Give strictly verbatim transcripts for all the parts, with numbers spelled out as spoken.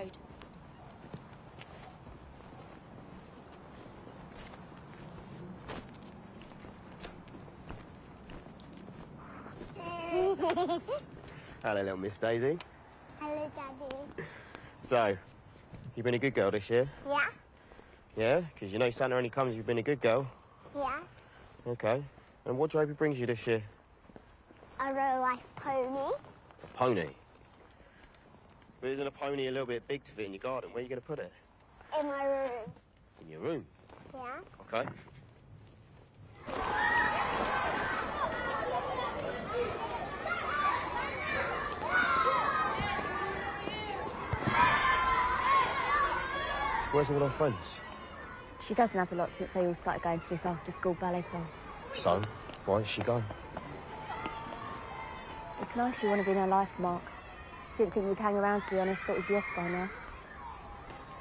road. Hello, little Miss Daisy. Hello, Daddy. So, you've been a good girl this year? Yeah. Yeah? Because you know Santa only comes if you've been a good girl. Yeah. OK. And what do you hope he brings you this year? A real-life pony. A pony? But isn't a pony a little bit big to fit in your garden? Where are you going to put it? In my room. In your room? Yeah. OK. Where's all our friends? She doesn't have a lot since they all started going to this after-school ballet class. So, why is she going? It's nice you want to be in her life, Mark. Didn't think you'd hang around, to be honest. Thought we'd be off by now.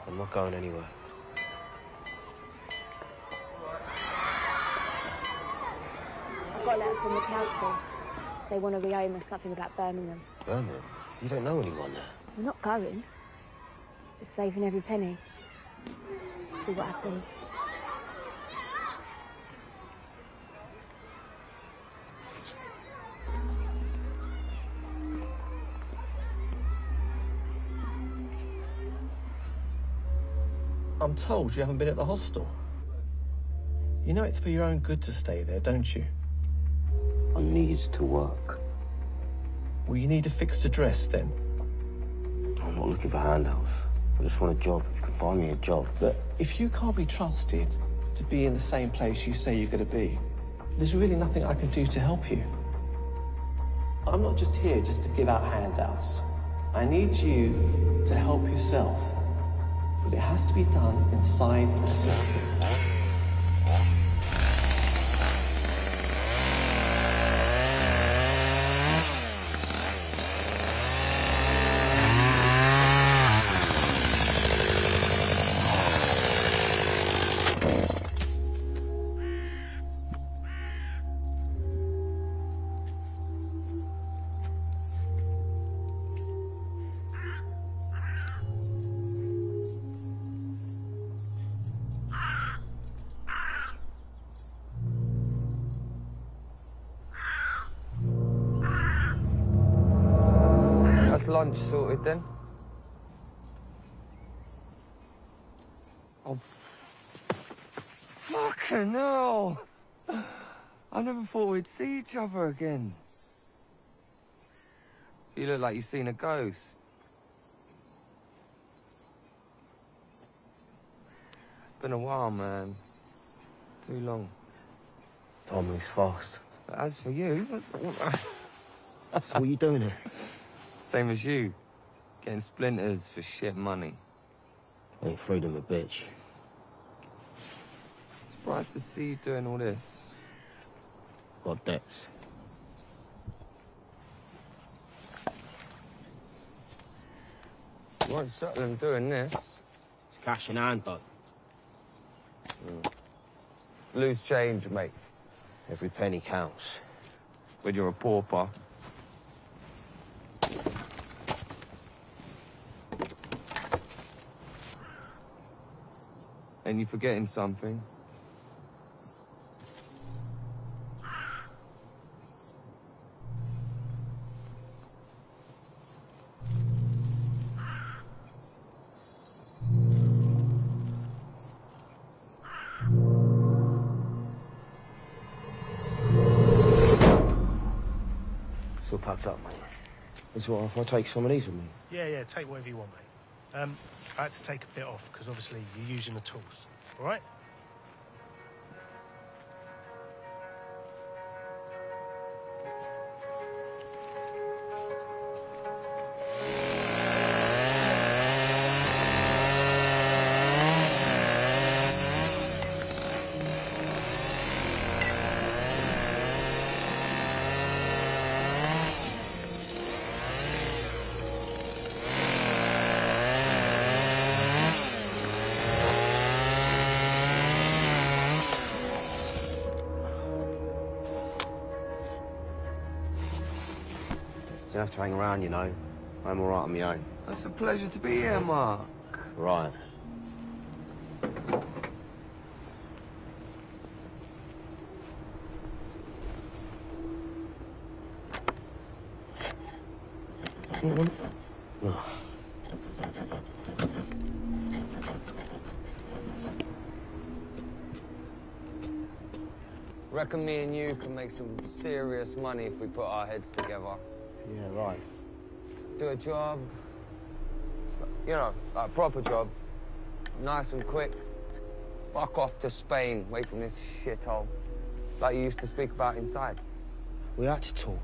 I'm not going anywhere. I've got a letter from the council. They want to re-own us something about Birmingham. Birmingham? You don't know anyone there? I'm not going. Just saving every penny. See what happens. I'm told you haven't been at the hostel. You know it's for your own good to stay there, don't you? I need to work. Well, you need a fixed address then. I'm not looking for handouts. I just want a job. If you can find me a job. But if you can't be trusted to be in the same place you say you're going to be, there's really nothing I can do to help you. I'm not just here just to give out handouts. I need you to help yourself. But it has to be done inside the system. Lunch sorted then. Oh, fucking hell! I never thought we'd see each other again. You look like you've seen a ghost. It's been a while, man. It's too long. Time moves fast. But as for you, that's what you're doing here. Same as you, getting splinters for shit money. Ain't freedom a bitch. Surprised to see you doing all this. Got debts. You won't settle him doing this. It's cash in hand, though. Mm. It's loose change, mate. Every penny counts. When you're a pauper. And you're forgetting something. It's all packed up, mate. It's all right if I take some of these with me. Yeah, yeah, take whatever you want, mate. Um, I had to take a bit off, because obviously you're using the tools, all right? You don't have to hang around, you know. I'm all right on my own. It's a pleasure to be here, Mark. Right. Mm-hmm. Oh. Reckon me and you can make some serious money if we put our heads together. Yeah, right. Do a job, you know, a proper job, nice and quick. Fuck off to Spain, away from this shithole, like you used to speak about inside. We had to talk,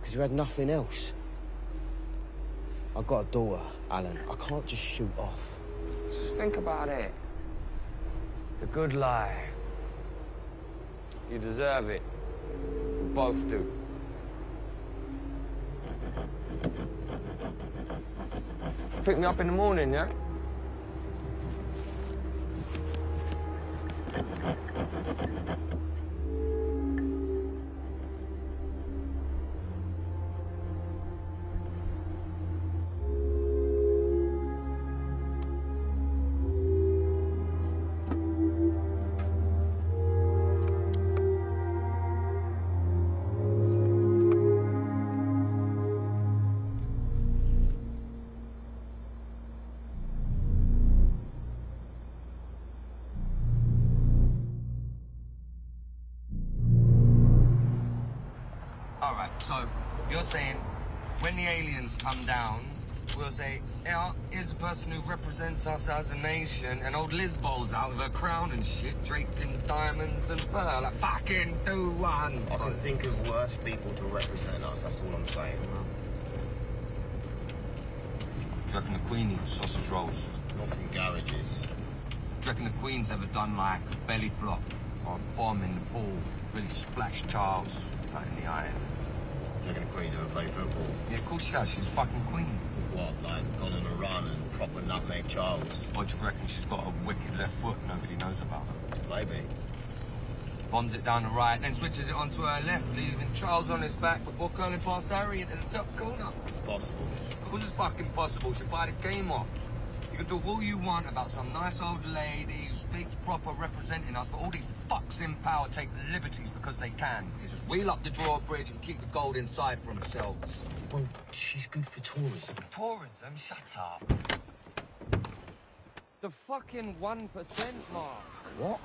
because we had nothing else. I've got a daughter, Alan. I can't just shoot off. Just think about it. The good life. You deserve it. We both do. Pick me up in the morning, yeah? So, you're saying, when the aliens come down, we'll say, "Al is a person who represents us as a nation, and old Liz bowls out of her crown and shit, draped in diamonds and fur, like, fucking do one!" I can think of worse people to represent us, that's all I'm saying. Do you reckon the Queen eats sausage rolls? Not from garages. Do you reckon the Queen's ever done, like, a belly flop, or a bomb in the pool, really splashed Charles, right in the eyes? Do you reckon the Queen's ever play football? Yeah, of course she has. She's fucking Queen. What, like gone on a run and proper nutmeg Charles? Or do you reckon she's got a wicked left foot nobody knows about her? Maybe. Bombs it down the right, then switches it onto her left, leaving Charles on his back before curling past Harry into the top corner. It's possible. Of course it's fucking possible. She'll buy the game off. You can talk all you want about some nice old lady who speaks proper representing us, but all these fucks in power take liberties because they can. You just wheel up the drawbridge and keep the gold inside for themselves. Well, she's good for tourism. Tourism? Shut up. The fucking one percent mark. What?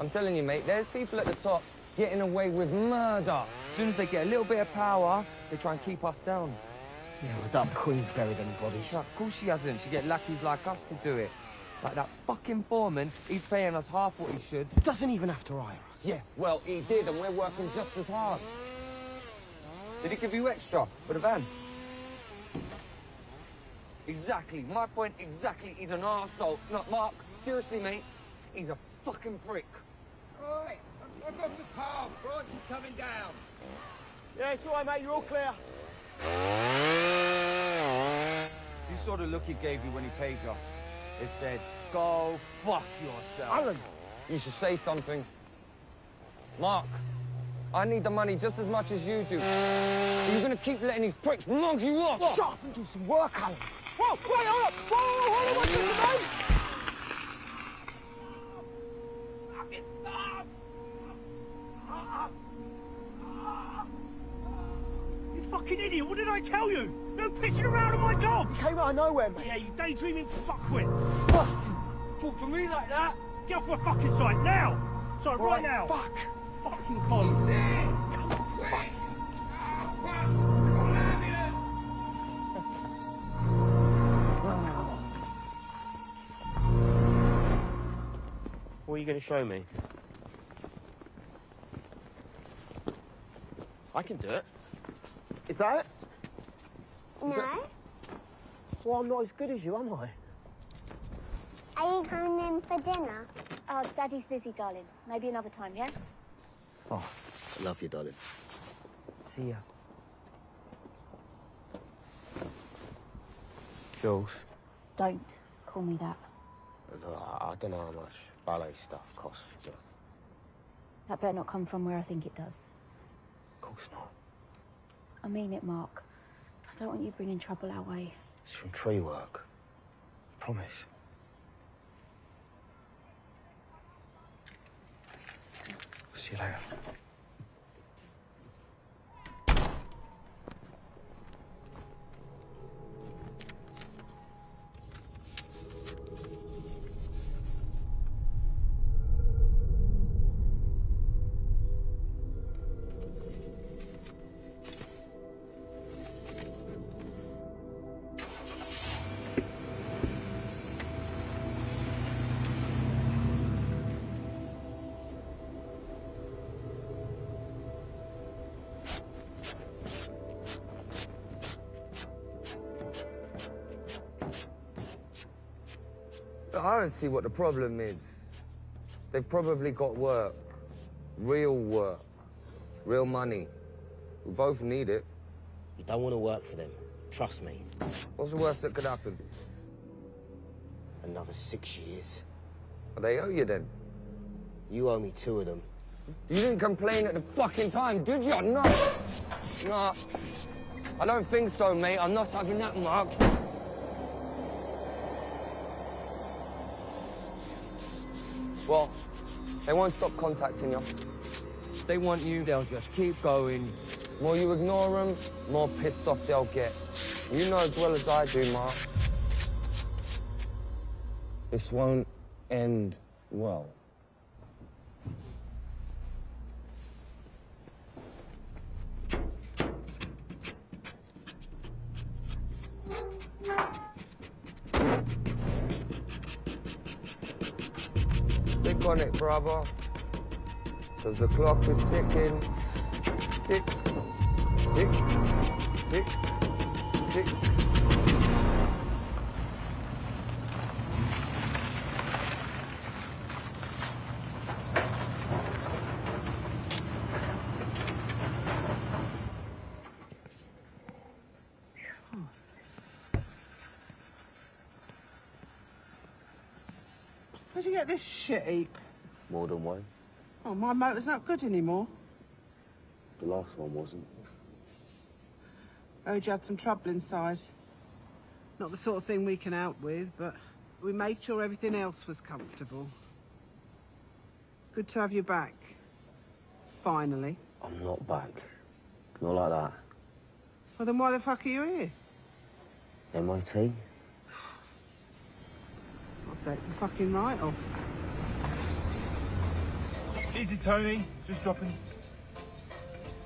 I'm telling you, mate, there's people at the top getting away with murder. As soon as they get a little bit of power, they try and keep us down. Yeah, well, that Queen's buried any bodies. No, of course she hasn't. She get lackeys like us to do it. Like that fucking foreman, he's paying us half what he should. Doesn't even have to hire us. Yeah, well, he did, and we're working just as hard. Did he give you extra for the van? Exactly. My point exactly. He's an arsehole. Not Mark. Seriously, mate. He's a fucking prick. All right. I've got the path. Branch is coming down. Yeah, it's all right, mate. You're all clear. You saw the look he gave you when he paid you. It said, "Go fuck yourself." Alan! You should say something. Mark, I need the money just as much as you do. Are you going to keep letting these pricks mug you off? What? Shut up and do some work, Alan. Whoa, wait up! Whoa, whoa, whoa, what's this about? Fucking stop! You fucking idiot, what did I tell you? No pissing around on my dogs! You came out of nowhere, mate. Yeah, you daydreaming fuckwit. What? Talk to me like that? Get off my fucking side, now! Sorry, right, right now. Fuck. Fucking con. Come on, fuck. What are you going to show me? I can do it. Is that it? No. That... Well, I'm not as good as you, am I? Are you coming in for dinner? Oh, Daddy's busy, darling. Maybe another time, yeah? Oh, I love you, darling. See ya. Jules. Don't call me that. I don't know how much ballet stuff costs, John. That better not come from where I think it does. Of course not. I mean it, Mark. I don't want you bringing trouble our way. It's from tree work. I promise. See you later. I don't see what the problem is. They've probably got work. Real work. Real money. We both need it. You don't want to work for them. Trust me. What's the worst that could happen? Another six years. Well, they owe you then? You owe me two of them. You didn't complain at the fucking time, did you? No. No. I don't think so, mate. I'm not having that, Mark. Well, they won't stop contacting you. If they want you, they'll just keep going. The more you ignore them, the more pissed off they'll get. You know as well as I do, Mark. This won't end well. On it, brother, because the clock is ticking. Tick, tick, tick, tick. Where'd you get this shit heap? More than one. Oh, my motor's not good anymore. The last one wasn't. Heard you had some trouble inside. Not the sort of thing we can help with, but we made sure everything else was comfortable. Good to have you back. Finally. I'm not back. Not like that. Well, then why the fuck are you here? M I T. I'd say it's a fucking write-off. Easy, Tony. Just dropping.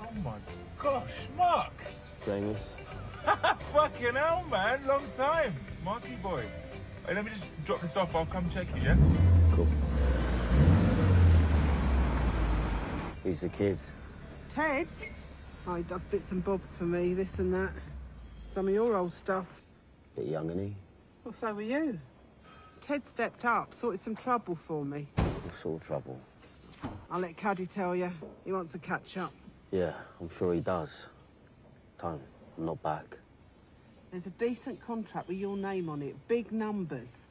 Oh my gosh, Mark! James. Fucking hell, man. Long time. Marky boy. Hey, let me just drop this off. I'll come check you, yeah? Cool. He's the kid. Ted? Oh, he does bits and bobs for me, this and that. Some of your old stuff. Bit young, isn't he? Well, so were you. Ted stepped up, sorted some trouble for me. What sort of trouble? I'll let Caddy tell you. He wants to catch up. Yeah, I'm sure he does. Don't. I'm not back. There's a decent contract with your name on it. Big numbers.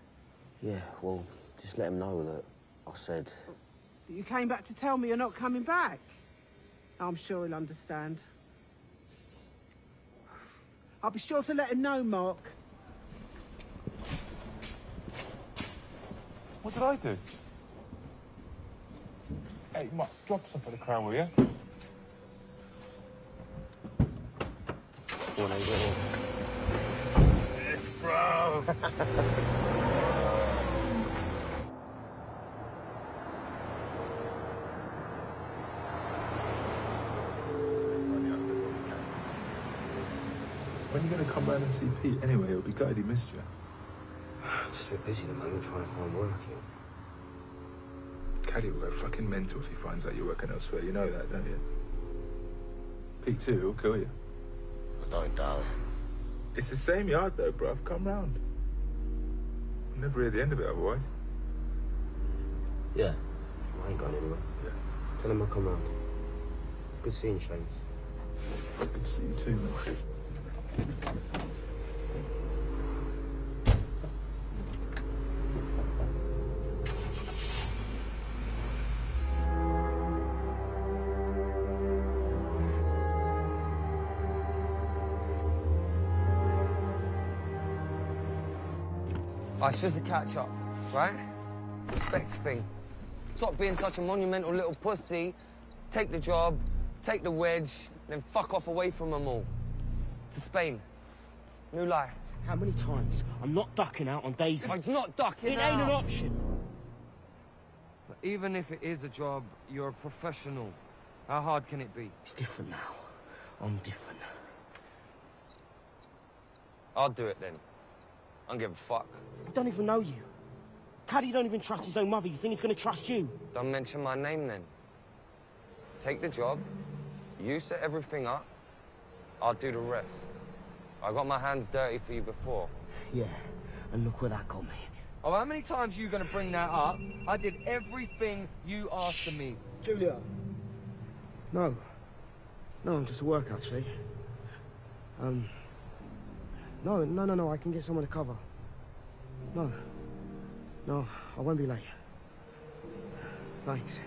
Yeah, well, just let him know that I said... That you came back to tell me you're not coming back? I'm sure he'll understand. I'll be sure to let him know, Mark. What did I do? Hey, Mark, drop some for the crown, will you? It's bro! When are you going to come round and see Pete? Anyway, he'll be glad he missed you. Just a bit busy at the moment trying to find work here. Caddy will go fucking mental if he finds out you're working elsewhere. You know that, don't you? Pete too, he'll kill you. I don't doubt it. It's the same yard though, bruv. Come round. I'll never hear the end of it otherwise. Yeah. I ain't going anywhere. Yeah. Tell him I'll come round. It's good seeing you, James. Good to see you too, man. Oh, it's just a catch-up, right? Respect thing. Stop being such a monumental little pussy. Take the job, take the wedge, then fuck off away from them all. To Spain. New life. How many times? I'm not ducking out on Daisy. I'm not ducking it out. It ain't an option. But even if it is a job, you're a professional. How hard can it be? It's different now. I'm different. I'll do it then. I don't give a fuck. I don't even know you. Caddy don't even trust his own mother. You think he's gonna trust you? Don't mention my name then. Take the job. You set everything up. I'll do the rest. I got my hands dirty for you before. Yeah, and look where that got me. Oh, how many times are you gonna bring that up? I did everything you asked Shh. of me. Julia. No. No, I'm just at work, actually. Um... No, no, no, no, I can get someone to cover. No. No, I won't be late. Thanks.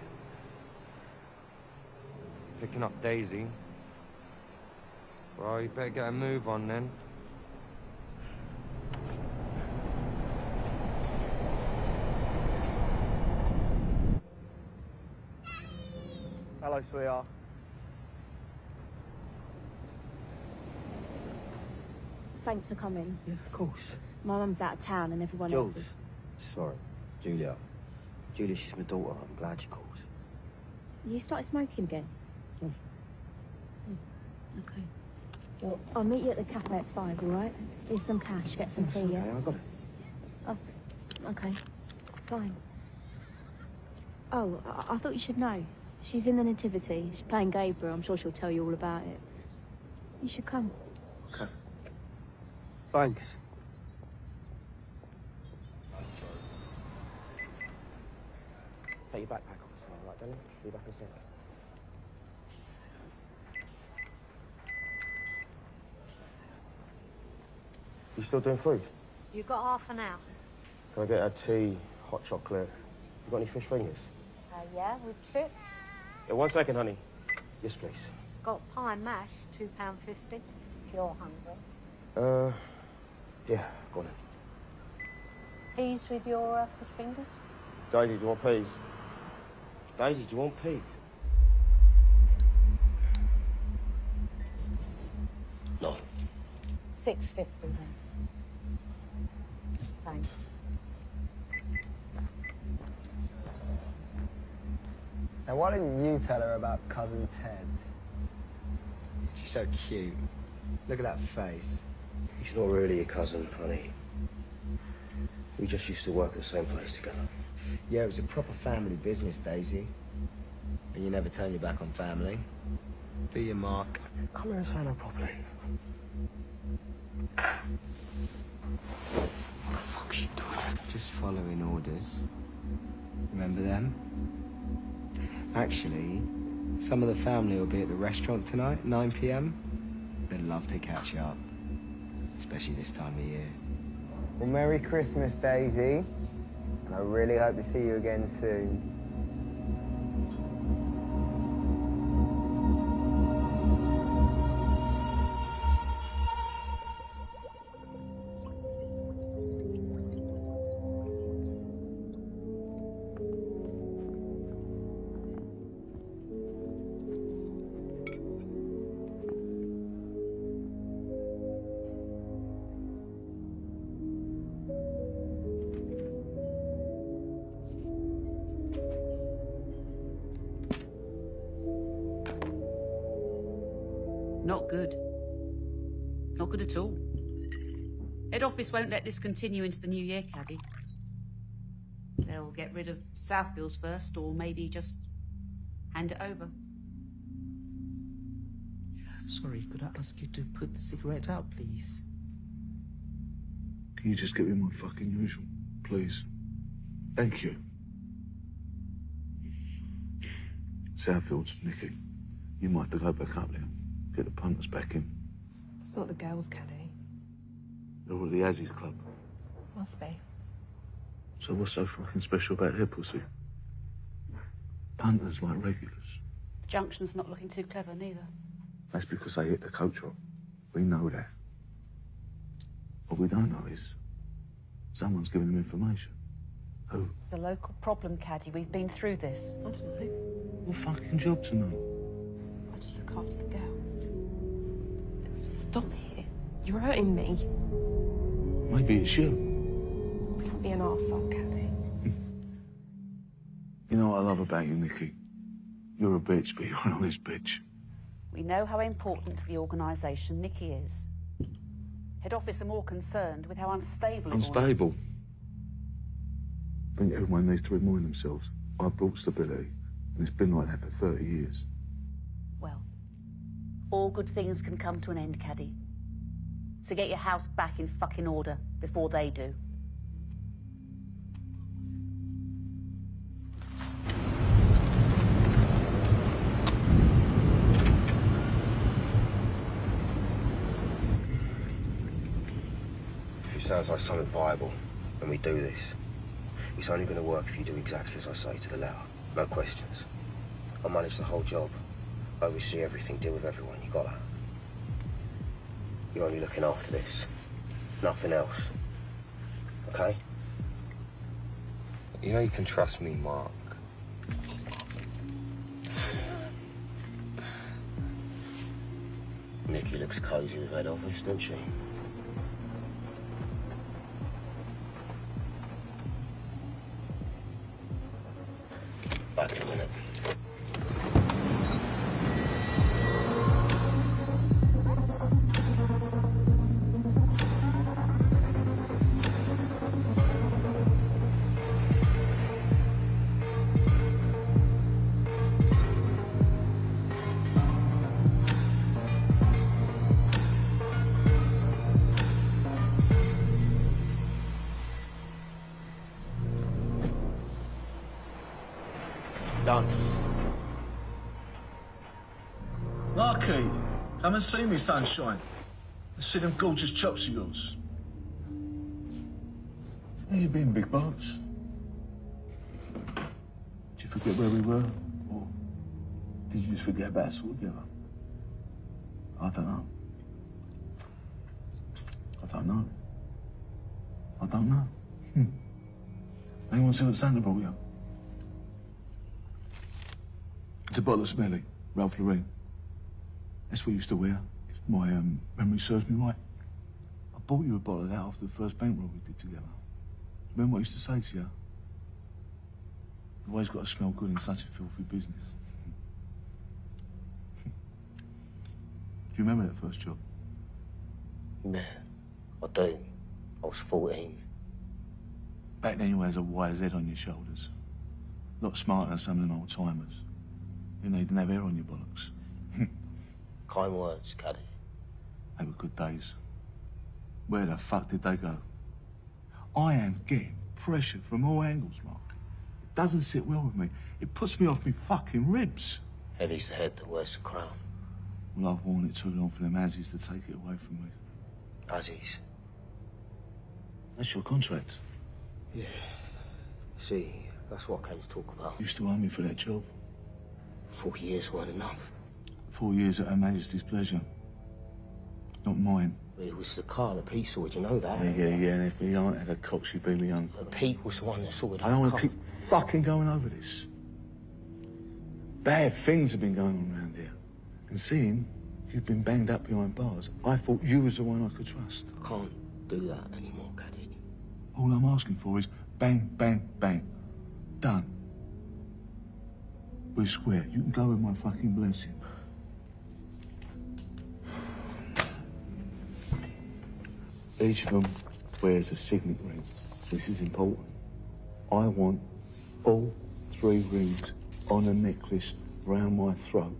Picking up Daisy. Well, you better get a move on, then. Hello, sweetheart. Thanks for coming. Yeah, of course. My mum's out of town and everyone else is... Sorry, Julia. Julia, she's my daughter. I'm glad you called. You started smoking again? Mm. Mm. Okay. Well, I'll meet you at the cafe at five, all right? Here's some cash, get some tea, okay, yeah? I got it. Oh, okay. Fine. Oh, I, I thought you should know. She's in the Nativity. She's playing Gabriel. I'm sure she'll tell you all about it. You should come. Okay. Thanks. Take your backpack off as well, right, Danny? Be back in a sec. You still doing food? You've got half an hour. Can I get a tea, hot chocolate? You got any fish fingers? Uh, yeah, with chips. Yeah, one second, honey. Yes, please. Got pie mash, two pound fifty. If you're hungry. Uh, yeah, got it. Peas with your uh, fish fingers? Daisy, do you want peas? Daisy, do you want peas? No. Six fifty then. Thanks. Now, why didn't you tell her about cousin Ted? She's so cute. Look at that face. He's not really your cousin, honey. We just used to work at the same place together. Yeah, it was a proper family business, Daisy. And you never turn your back on family. Be your mark. Come here and say no properly. What the fuck are you doing? Just following orders. Remember them? Actually, some of the family will be at the restaurant tonight, nine p m. They'd love to catch up. Especially this time of year. Well, Merry Christmas, Daisy. And I really hope to see you again soon. Not good. Not good at all. Head office won't let this continue into the new year, Caddy. They'll get rid of Southfields first, or maybe just hand it over. Sorry, could I ask you to put the cigarette out, please? Can you just get me my fucking usual, please? Thank you. Southfields, Nikki, you might have to go back up there. Get the punters back in. It's not the girls' caddy. They're all at the Aziz club. Must be. So what's so fucking special about her pussy? Punters like regulars. Junction's not looking too clever, neither. That's because they hit the coach up. We know that. What we don't know is Someone's giving them information. Who? The local problem, Caddy. We've been through this. I don't know. What fucking job's a man? I just look after the girls. Stop here. You're hurting me. Maybe it's you. Don't be an arsehole, Caddy. You know what I love about you, Nikki? You're a bitch, but you're an honest bitch. We know how important to the organisation Nikki is. Head office are more concerned with how unstable it is. Unstable? I think everyone needs to remind themselves. I've brought stability, and it's been like that for thirty years. Well, all good things can come to an end, Caddy. So get your house back in fucking order before they do. Sounds like something viable, and we do this. It's only going to work if you do exactly as I say to the letter. No questions. I manage the whole job. I oversee everything, deal with everyone. You got that? You're only looking after this. Nothing else. Okay? You know you can trust me, Mark. Nikki looks cozy with head office, doesn't she? Come and see me, sunshine. I see them gorgeous chops of yours. Where you been, Big Barts? Did you forget where we were? Or did you just forget about us altogether? I don't know. I don't know. I don't know. Hmm. Anyone see what's Sandra brought you? It's a bottle of Smelly, Ralph Lauren. That's what you used to wear, if my um, memory serves me right. I bought you a bottle of that after the first bank roll we did together. Remember what I used to say to you? You always got to smell good in such a filthy business. Do you remember that first job? Yeah, I do. I was fourteen. Back then you had a wise head on your shoulders. A lot smarter than some of them old-timers. You know, you didn't have hair on your bollocks. Kind words, Caddy. They were good days. Where the fuck did they go? I am getting pressure from all angles, Mark. It doesn't sit well with me. It puts me off me fucking ribs. Heavy's the head that wears the crown. Well, I've worn it too long for them Aziz to take it away from me. Aziz? That's your contract. Yeah. See, that's what I came to talk about. You used to owe me for that job. Four years weren't enough. Four years at Her Majesty's pleasure. Not mine. It was the car that Pete sorted, you know that? Yeah, yeah, yeah, and if we aren't had a cock, she'd be me uncle. But Pete was the one that sorted out. I don't want to keep fucking going over this. Bad things have been going on around here. And seeing you've been banged up behind bars, I thought you was the one I could trust. I can't do that anymore, Caddy. All I'm asking for is bang, bang, bang. Done. We're square. You can go with my fucking blessing. Each of them wears a signet ring. This is important. I want all three rings on a necklace round my throat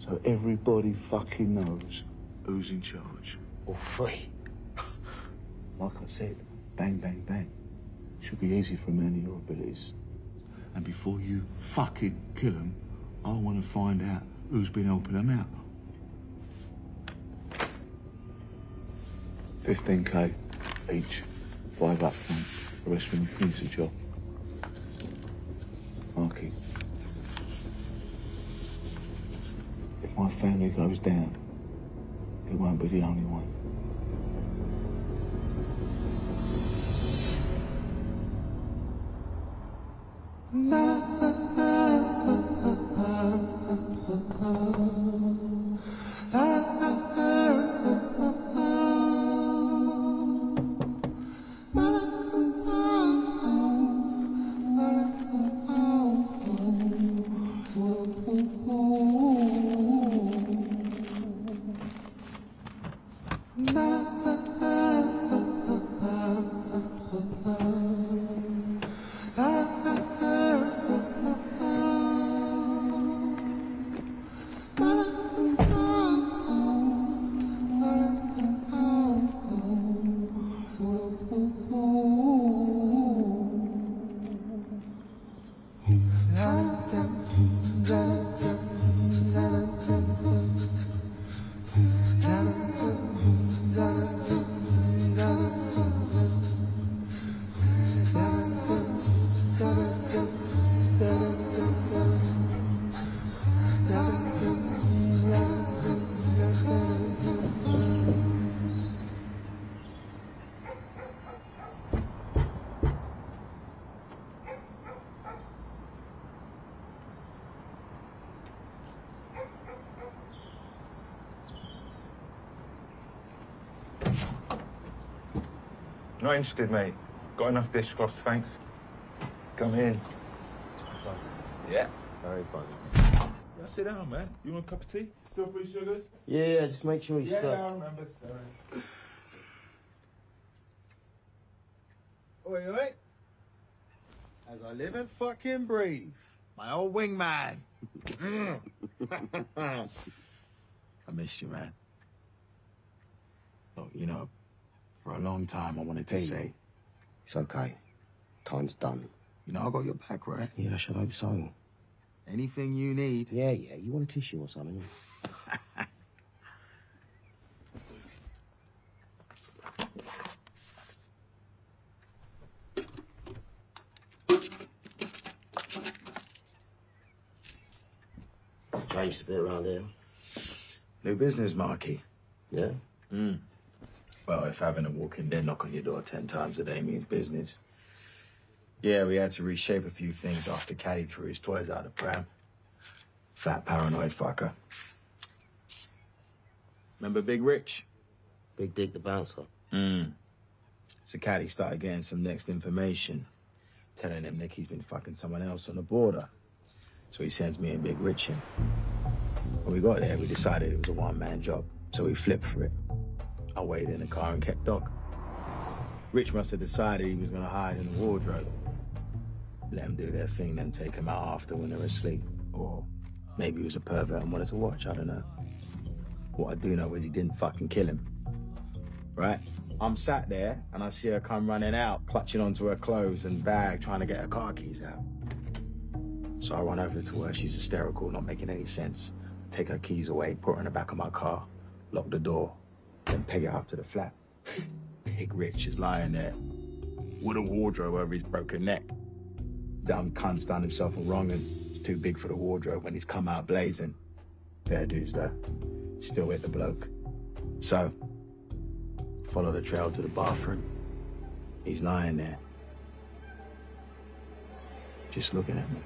so everybody fucking knows who's in charge. All three. Like I said, bang, bang, bang. Should be easy for a man of your abilities. And before you fucking kill them, I want to find out who's been helping them out. fifteen K each, five up front, the rest when you finish the job. Marky, if my family goes down, it won't be the only one. Not interested, mate. Got enough dishcloths, thanks. Come in. Fun. Yeah. Very fun. Yeah, sit down, man. You want a cup of tea? Still free sugars? Yeah, yeah, just make sure you yeah, start. Yeah, I remember. Sorry. Oi, oi. As I live and fucking breathe, my old wingman. Mm. I missed you, man. Look, you know, for a long time, I wanted to Daisy, say... It's okay. Time's done. You know, I got your back, right? Yeah, I should hope so. Anything you need... Yeah, yeah. You want a tissue or something? Changed a bit around here. New business, Marky. Yeah? Mm. Well, if having a walk-in then knock on your door ten times a day means business. Yeah, we had to reshape a few things after Caddy threw his toys out of pram. Fat paranoid fucker. Remember Big Rich? Big Dick the bouncer. Mm. So Caddy started getting some next information, telling him Nikki's been fucking someone else on the border. So he sends me and Big Rich in. When we got there, we decided it was a one-man job, so we flipped for it. I waited in the car and kept dog. Rich must have decided he was going to hide in the wardrobe. Let him do their thing, then take him out after when they're asleep. Or maybe he was a pervert and wanted to watch, I don't know. What I do know is he didn't fucking kill him. Right? I'm sat there and I see her come running out, clutching onto her clothes and bag, trying to get her car keys out. So I run over to her, she's hysterical, not making any sense. I take her keys away, put her in the back of my car, lock the door, then peg it up to the flap. Big Rich is lying there with a wardrobe over his broken neck. Dumb cunt's done himself a wrong and it's too big for the wardrobe when he's come out blazing. Fair dues though, still hit the bloke. So, follow the trail to the bathroom. He's lying there, just looking at me.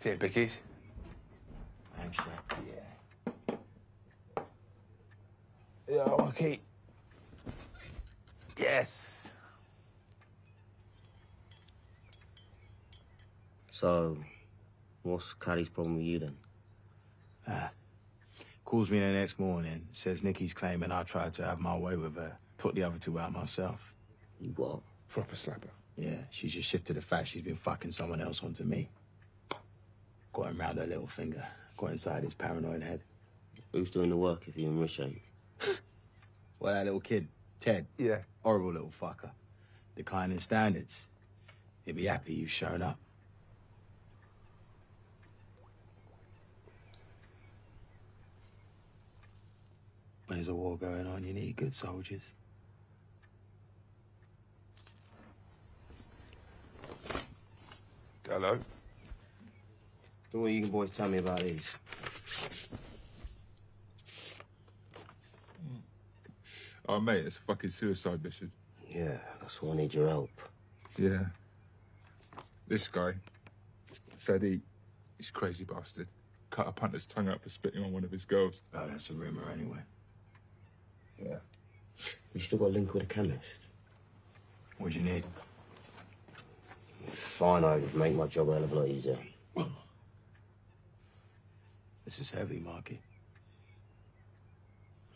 See it, Bickies. Thanks, yeah. Yeah, okay. Yes. So, what's Caddy's problem with you then? Uh, calls me the next morning, says Nikki's claiming I tried to have my way with her. Took the other two out myself. You what? Proper slapper. Yeah, she's just shifted the fact she's been fucking someone else onto me. Got him round her little finger. Got inside his paranoid head. Who's doing the work if you and Richard? Well, that little kid, Ted. Yeah. Horrible little fucker. Declining standards. He'd be happy you've shown up. When there's a war going on, you need good soldiers. Hello. So what you boys tell me about these? Oh, mate, it's a fucking suicide mission. Yeah, that's why I need your help. Yeah. This guy, Sadie, he's a crazy bastard. Cut a punter's tongue out for spitting on one of his girls. Oh, that's a rumour anyway. Yeah. You still got a link with a chemist? What do you need? Fine, I would make my job a hell of a lot easier. Well, this is heavy, Marky.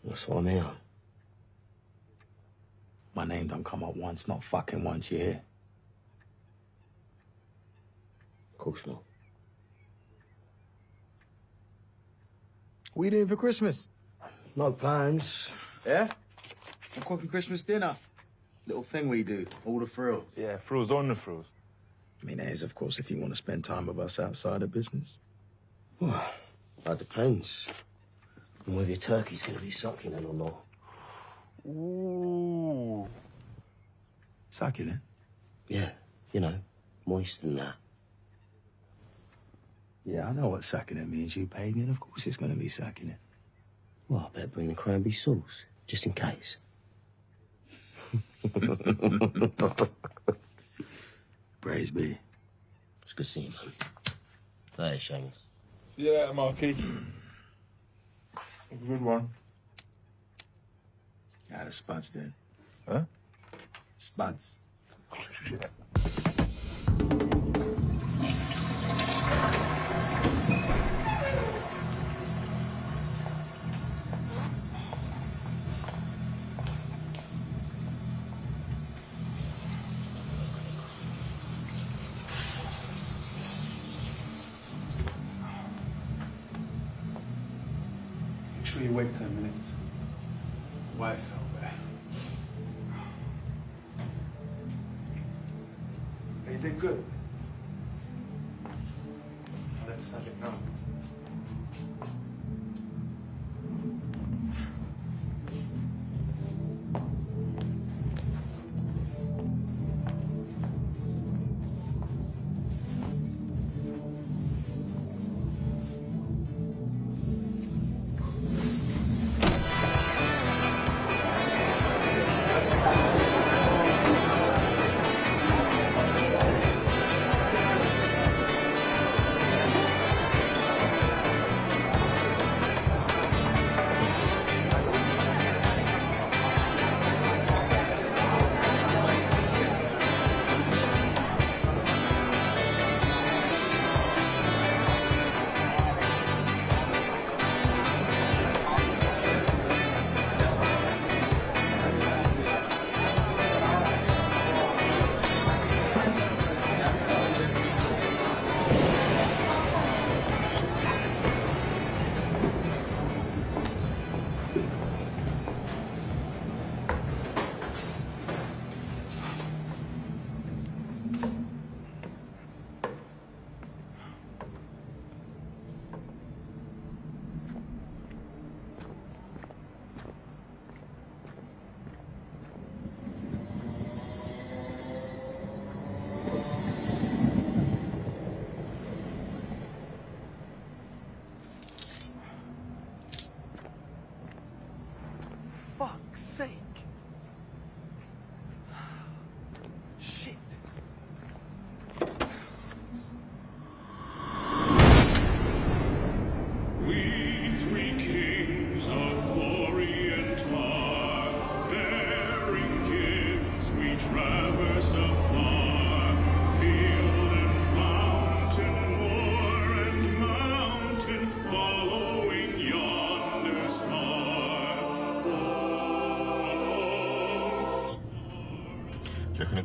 That's what I'm here. My name don't come up once, not fucking once, you hear? Of course not. What are you doing for Christmas? No plans. Yeah? I'm cooking Christmas dinner. Little thing we do, all the frills. Yeah, frills on the frills. I mean, that is, of course, if you want to spend time with us outside of business. Well, that depends on whether your turkey's going to be succulent or not. Ooh. Succulent? Yeah, you know, moist and that. Yeah, I know what succulent means, you pagan. Of course it's going to be succulent. Well, I better bring the cranberry sauce, just in case. Praise be. It's good to see you, man. There, Seamus. See you later, Marky. Have a good one. Out of spuds, then. Huh? Spuds. Make sure you wait ten minutes. Why so bad? They did good. Let's have it now.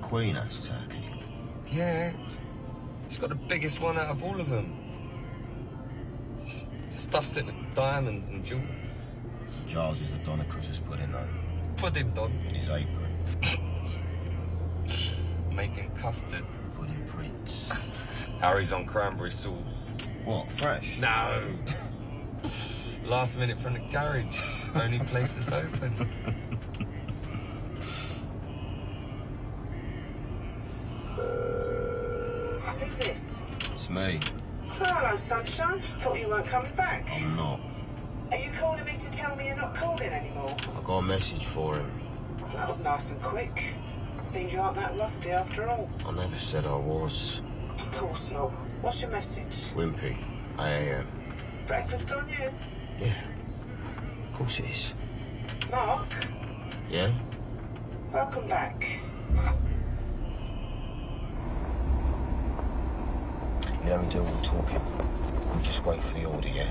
Queen ass turkey. Yeah. He's got the biggest one out of all of them. Stuffs it with diamonds and jewels. Charles is the don of Christmas pudding, though. Pudding don? In his apron. Making custard. Pudding prince. Harry's on cranberry sauce. What, fresh? No. Last minute from the garage. Only place that's open. Me. Hello, sunshine. Thought you weren't coming back. I'm not. Are you calling me to tell me you're not calling anymore? I got a message for him. That was nice and quick. Seems you aren't that rusty after all. I never said I was. Of course not. What's your message? Wimpy. I am. Breakfast on you? Yeah. Of course it is. Mark? Yeah? Welcome back. You don't do all the talking. We'll just wait for the order, yeah?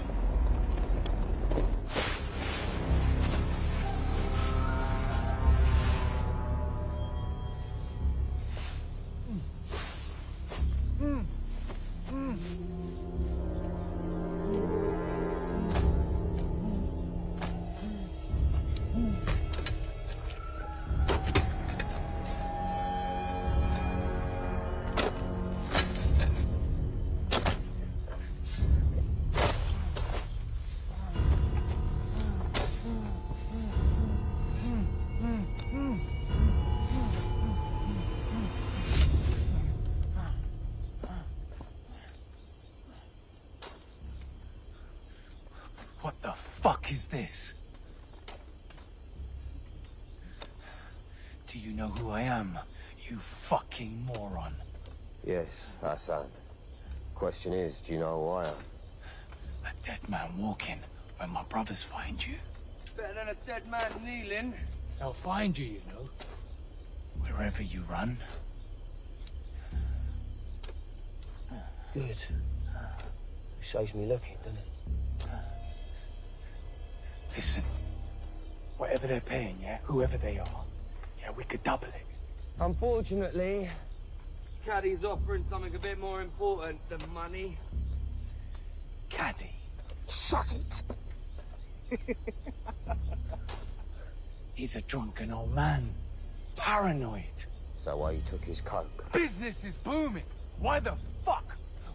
This? Do you know who I am, you fucking moron? Yes, Hassan. Question is, do you know who I am? A dead man walking when my brothers find you. Better than a dead man kneeling. They'll find you, you know. Wherever you run. Good. Saves me looking, doesn't it? Listen, whatever they're paying, yeah, whoever they are, yeah, we could double it. Unfortunately, Caddy's offering something a bit more important than money. Caddy? Shut it! He's a drunken old man. Paranoid. So why you took his coke? Business is booming. Why the fuck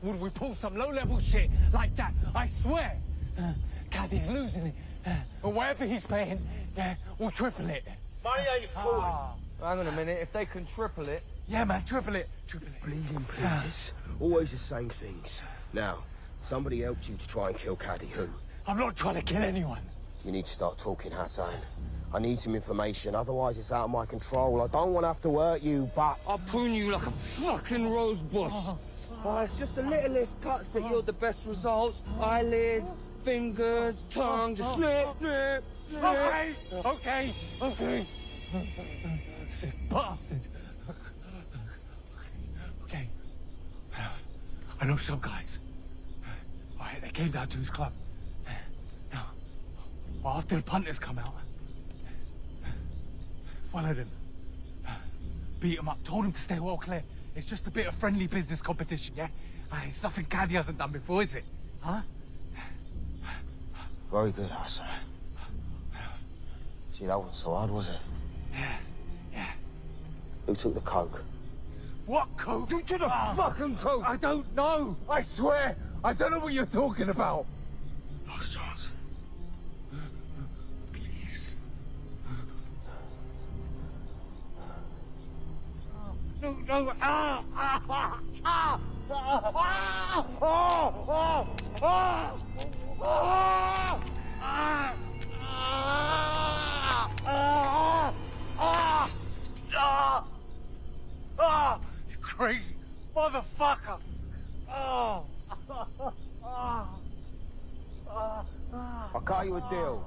would we pull some low-level shit like that? I swear. Uh, Caddy's losing it. Uh, whatever he's paying, uh, we'll triple it. Money ain't fooling. Ah, hang on a minute, if they can triple it... Yeah, man, triple it. Triple it. Bleeding pleaters. Uh, Always the same things. Now, somebody helped you to try and kill Caddy. Who? I'm not trying to kill anyone. You need to start talking, Hassan. I need some information, otherwise it's out of my control. I don't want to have to hurt you, but... I'll prune you like a fucking rose bush. Oh, oh, it's just the littlest cuts that yield the best results. Eyelids... fingers, tongue, just snip, snip, snip. Okay, okay, okay. Sick bastard. Okay, okay. I know some guys. All right, they came down to his club. Now, well, after the punters come out, followed him, beat him up, told him to stay well clear. It's just a bit of friendly business competition, yeah? It's nothing Caddy hasn't done before, is it? Huh? Very good, Hassan. Gee, that wasn't so hard, was it? Yeah, yeah. Who took the coke? What coke? Who took the ah, fucking coke? I don't know. I swear, I don't know what you're talking about. Last chance. Please. No, no. Ah, ah, ah, ah, ah, ah, ah, ah. Ah! Ah! Ah! Ah! Ah! Ah! Ah! You crazy motherfucker! Oh! Ah! Ah! I got you a deal.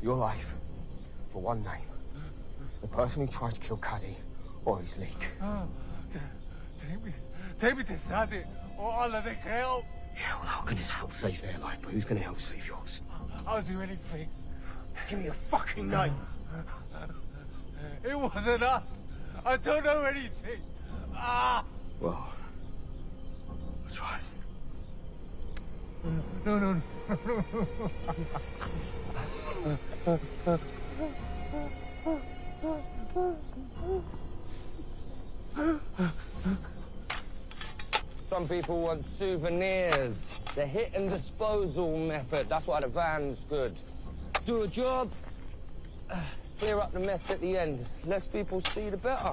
Your life for one name. The person who tried to kill Caddy or his leak. Oh, take me, take me to Sadie or I'll let it help. Yeah, well, how can this help save their life, but who's going to help save yours? I'll do anything. Give me a fucking name. It wasn't us. I don't know anything. Ah. Well, I tried. No, no, no, no, no, no. Some people want souvenirs. The hit and disposal method. That's why the van's good. Do a job, clear up the mess at the end. Less people see, the better.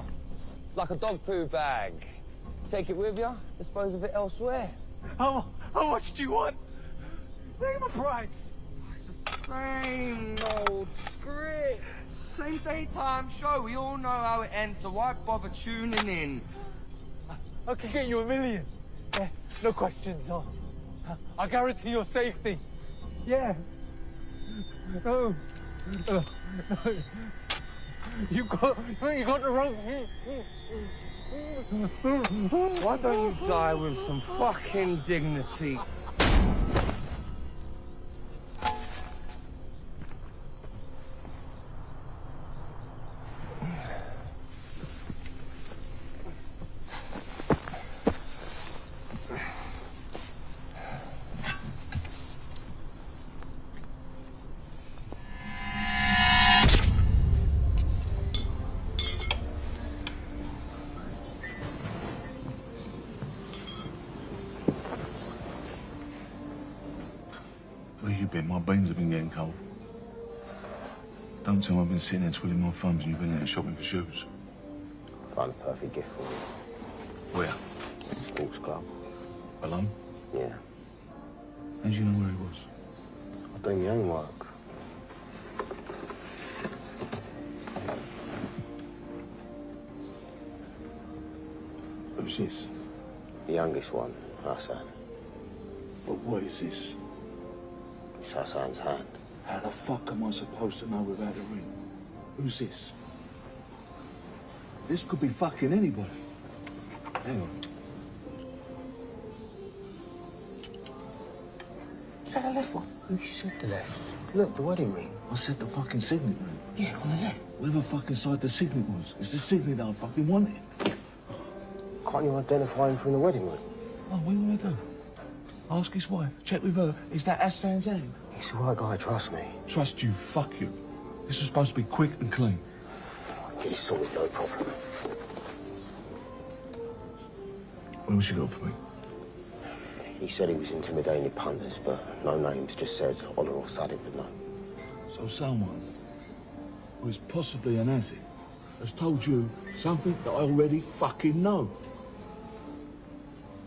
Like a dog poo bag. Take it with you, dispose of it elsewhere. How, how much do you want? Name a price. It's a Same old script. Same daytime show. We all know how it ends, so why bother tuning in? I could get you a million. Yeah, no questions asked. I guarantee your safety. Yeah. No. No. You got, you got the wrong thing. Why don't you die with some fucking dignity? I've been sitting there twiddling my thumbs and you've been out shopping for shoes. I found the perfect gift for you. Where? Sports club. Alone? Yeah. How did you know where he was? I've done my own work. Who's this? The youngest one, Hassan. But what is this? It's Hassan's hand. How the fuck am I supposed to know without a ring? Who's this? This could be fucking anybody. Hang on. Is that the left one? You said the left. Look, the wedding ring. I said the fucking signet ring. Yeah, on the left. Whatever fucking side the signet was. It's the signet that I fucking wanted. Can't you identify him from the wedding ring? Oh, what do you want to do? Ask his wife. Check with her. Is that Hassan's hand? He's the right guy, trust me. Trust you, fuck you. This was supposed to be quick and clean. Get it sorted, no problem. What else you got for me? He said he was intimidating the pundits, but no names, just said Ollie or Sadie would know. So someone, who is possibly an Aziz, has told you something that I already fucking know.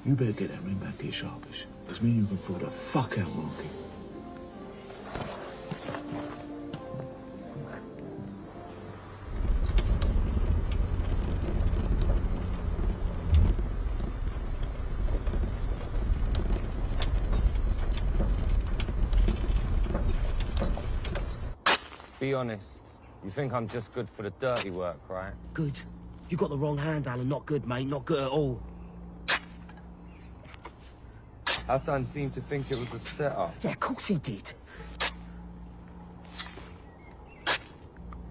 You better get that ring back here sharpish, because me and you can fool the fuck out, Marky. Be honest, you think I'm just good for the dirty work, right? Good. You got the wrong hand, Alan. Not good, mate. Not good at all. Hassan seemed to think it was a setup. Yeah, of course he did.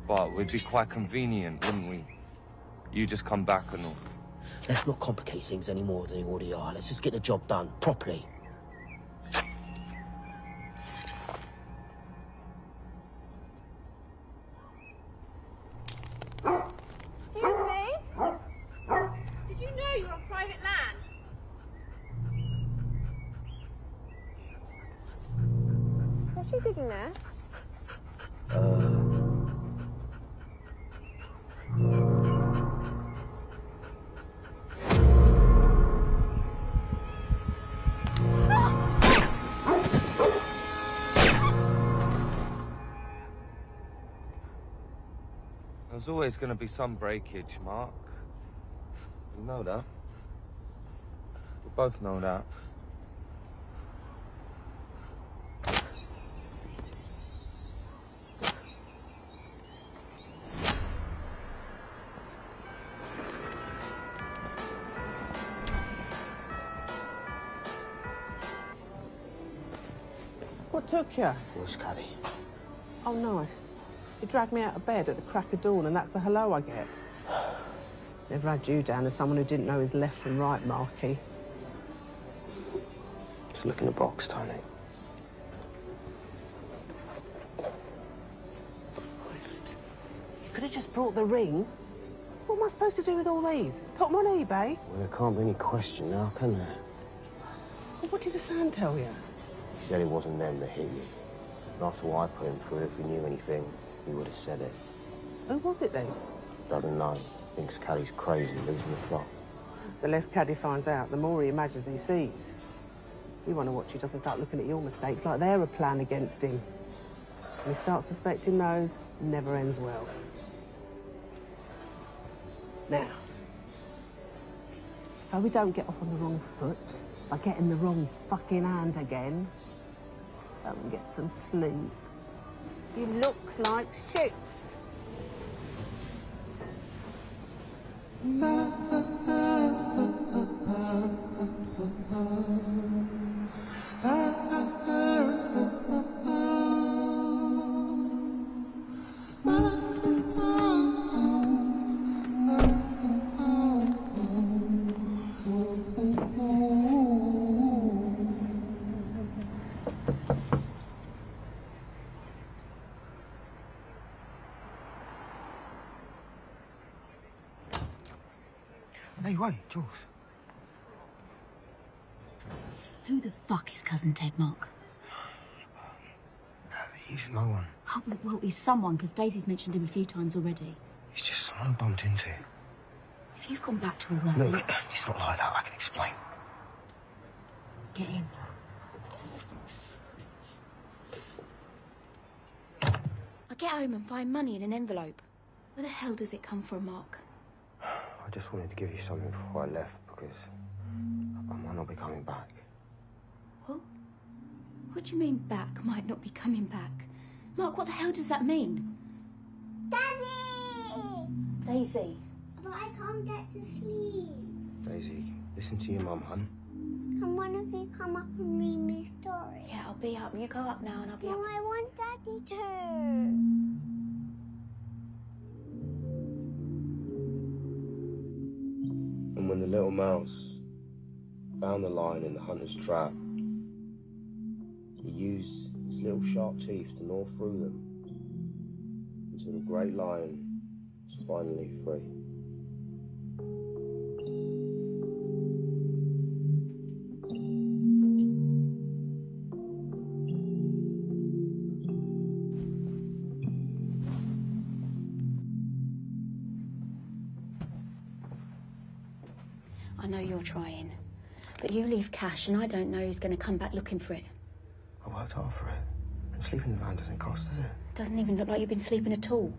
But we'd be quite convenient, wouldn't we? You just come back and all. Let's not complicate things any more than they already are. Let's just get the job done properly. There's always going to be some breakage, Mark. You know that. We both know that. What took you? Where's Caddy? Oh, nice. You dragged me out of bed at the crack of dawn, and that's the hello I get. Never had you down as someone who didn't know his left from right, Marky. Just look in the box, Tony. Christ. You could have just brought the ring. What am I supposed to do with all these? Put them on eBay? Well, there can't be any question now, can there? Well, what did Hassan tell you? He said it wasn't them that hit you. And after I put him through, if he knew anything, he would have said it. Who was it then? Doesn't know. Thinks Caddy's crazy, losing the plot. The less Caddy finds out, the more he imagines he sees. You want to watch he doesn't start looking at your mistakes like they're a plan against him. We start suspecting those, never ends well. Now, so we don't get off on the wrong foot by getting the wrong fucking hand again, go and get some sleep. You look like shit. Jules. Who the fuck is cousin Ted Mock? Um, he's no one. Oh, well, he's someone, because Daisy's mentioned him a few times already. He's just someone I bumped into. If you've gone back to all that... Look, it's not like that. I can explain. Get in. I get home and find money in an envelope. Where the hell does it come from, Mark? I just wanted to give you something before I left, because I might not be coming back. What? What do you mean, back might not be coming back? Mark, what the hell does that mean? Daddy! Daisy. But I can't get to sleep. Daisy, listen to your mum, hun. Can one of you come up and read me a story? Yeah, I'll be up. You go up now and I'll be no, up. No, I want Daddy too. When the little mouse found the lion in the hunter's trap, he used his little sharp teeth to gnaw through them until the great lion was finally free. Trying, but you leave cash and I don't know who's going to come back looking for it. I worked hard for it, and sleeping in the van doesn't cost, does it? It doesn't even look like you've been sleeping at all.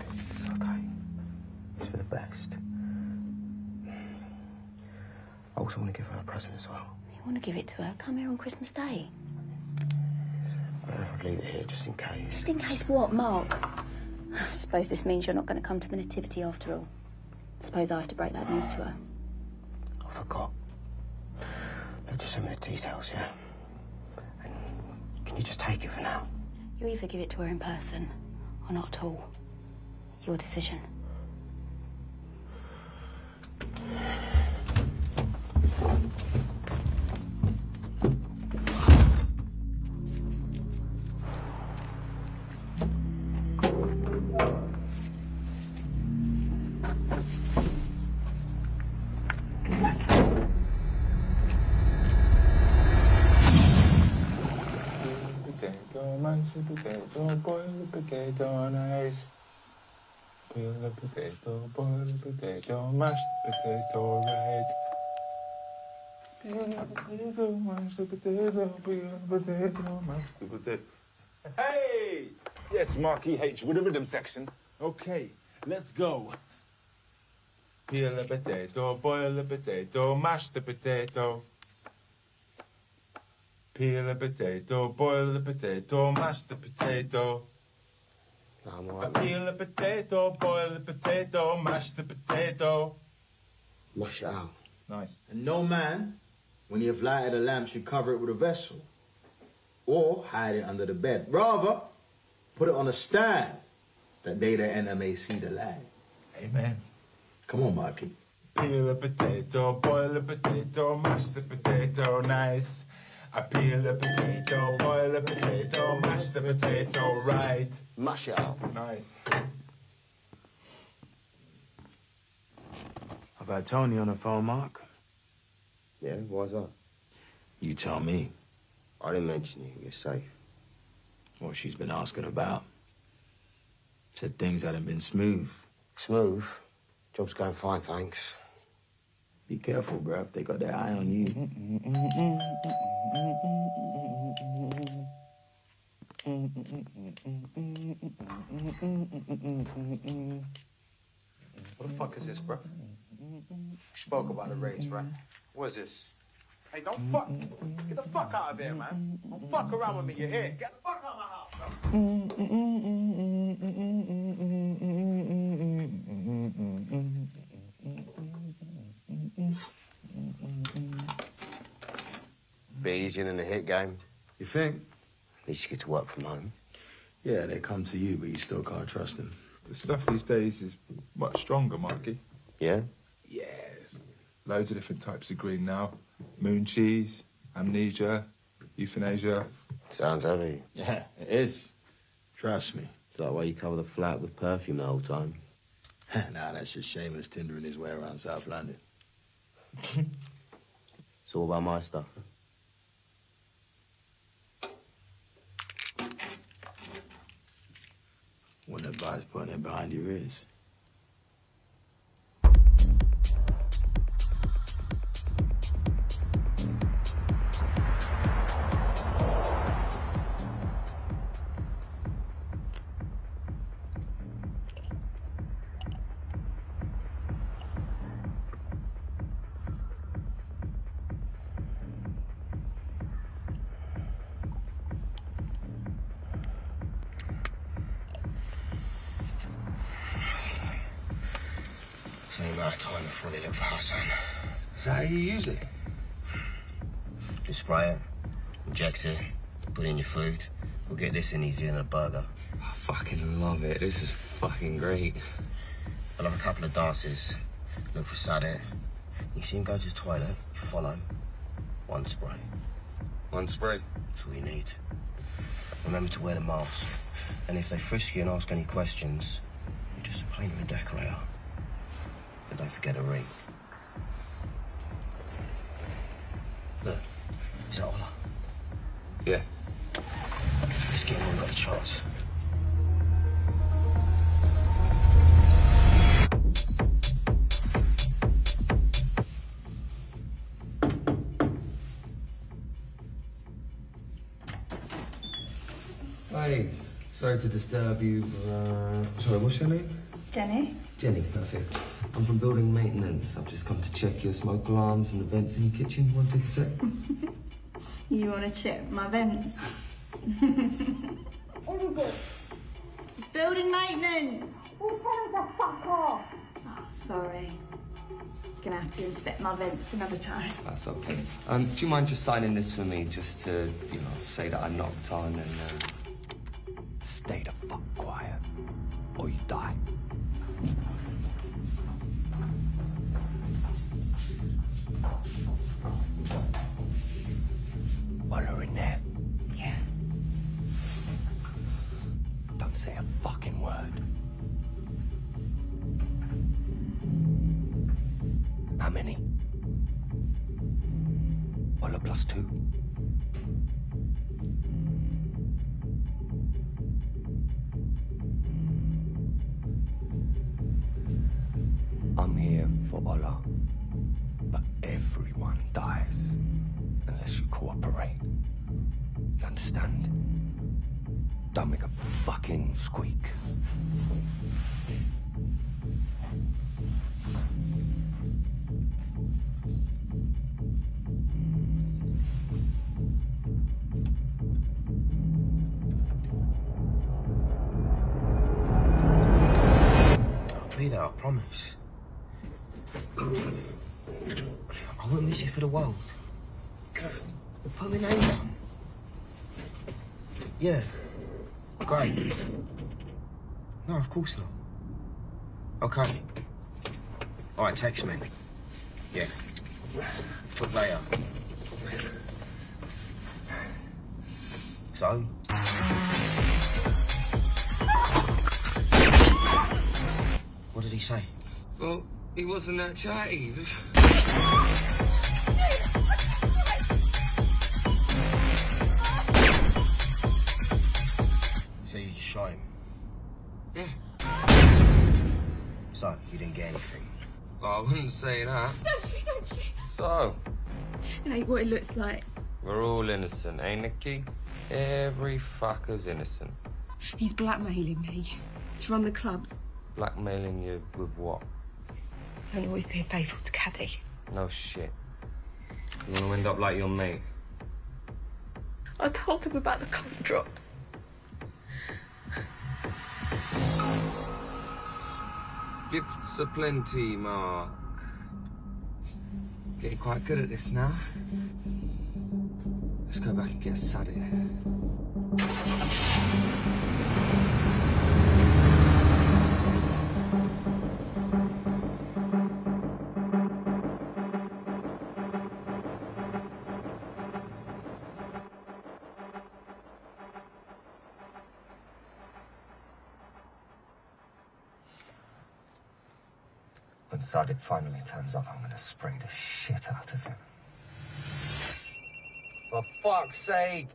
It's okay. It's for the best. I also want to give her a present as well. You want to give it to her? Come here on Christmas Day. I don't know if I leave it here, just in case. Just in case what, Mark? I suppose this means you're not going to come to the nativity after all. Suppose I have to break that news to her. I forgot. Look, just some of the details, yeah? And can you just take it for now? You either give it to her in person or not at all. Your decision. Potato, boil the potato on ice. Peel the potato, boil the potato, mash the potato right. Peel the potato, mash the potato, peel the potato, mash the potato. Hey! Yes, Mark E H with the rhythm section. Okay, let's go. Peel the potato, boil the potato, mash the potato. Peel the potato, boil the potato, mash the potato. No, I'm all right, Peel the potato, boil the potato, mash the potato. Wash it out. Nice. And no man, when he have lighted a lamp, should cover it with a vessel. Or hide it under the bed. Rather, put it on a stand, that they that enter may see the light. Amen. Come on, Marky. Peel the potato, boil the potato, mash the potato, nice. I peel the potato, boil the potato, mash the potato right. Mash it out. Nice. I've had Tony on the phone, Mark. Yeah, why's that? You tell me. I didn't mention you. You're safe. What she's been asking about. Said things hadn't been smooth. Smooth? Job's going fine, thanks. Be careful, bruv. They got their eye on you. What the fuck is this, bro? You spoke about a race, right? What is this? Hey, don't fuck. Get the fuck out of here, man. Don't fuck around with me, you hear? Get the fuck out of my house, bro. Be easier than the hit game. You think? At least you get to work from home. Yeah, they come to you, but you still can't trust them. The stuff these days is much stronger, Mikey. Yeah? Yes. Loads of different types of green now. Moon cheese, amnesia, euthanasia. Sounds heavy. Yeah, it is. Trust me. It's like why you cover the flat with perfume the whole time. Nah, that's just Seamus tindering his way around South London. It's all about my stuff. Wouldn't advise putting it behind your ears. Spray it, inject it, put it in your food. We'll get this in easier than a burger. I fucking love it. This is fucking great. I'll have a couple of dances. Look for Sadie. You see him go to the toilet, you follow. One spray. One spray? That's all you need. Remember to wear the mask. And if they frisk you and ask any questions, you're just a plain decorator. And don't forget a ring. Look. Is that Ola? Yeah. Let's get him when we've got a chance. Hey, sorry to disturb you. Uh, sorry, what's your name? Jenny. Jenny, perfect. I'm from building maintenance. I've just come to check your smoke alarms and the vents in your kitchen. Want to take a sec? You want to check my vents? It's building maintenance! Oh, tell us the fuck off! Oh, sorry. Gonna have to inspect my vents another time. That's okay. Um, do you mind just signing this for me, just to, you know, say that I knocked on and, uh, stay the fuck quiet, or you die. While you're in there. Yeah. Don't say a fucking word. How many? Ola plus two. I'm here for Ola, but everyone dies. Unless you cooperate. You understand? Don't make a fucking squeak. I'll be there, I promise. I won't miss it for the world. Put my name down. Yeah. Great. No, of course not. Okay. All right, text me. Yeah. Put later. So? What did he say? Well, he wasn't that chatty. Him. Yeah. So, you didn't get anything? Well, I wouldn't say that. Don't you, don't you? So? It ain't what it looks like. We're all innocent, eh, Nikki? Every fucker's innocent. He's blackmailing me to run the clubs. Blackmailing you with what? I ain't always being faithful to Caddy. No shit. You want to end up like your mate? I told him about the cup drops. Gifts aplenty, Mark. Getting quite good at this now. Let's go back and get Sadie. When Sadie finally turns up, I'm gonna spray the shit out of him. For fuck's sake!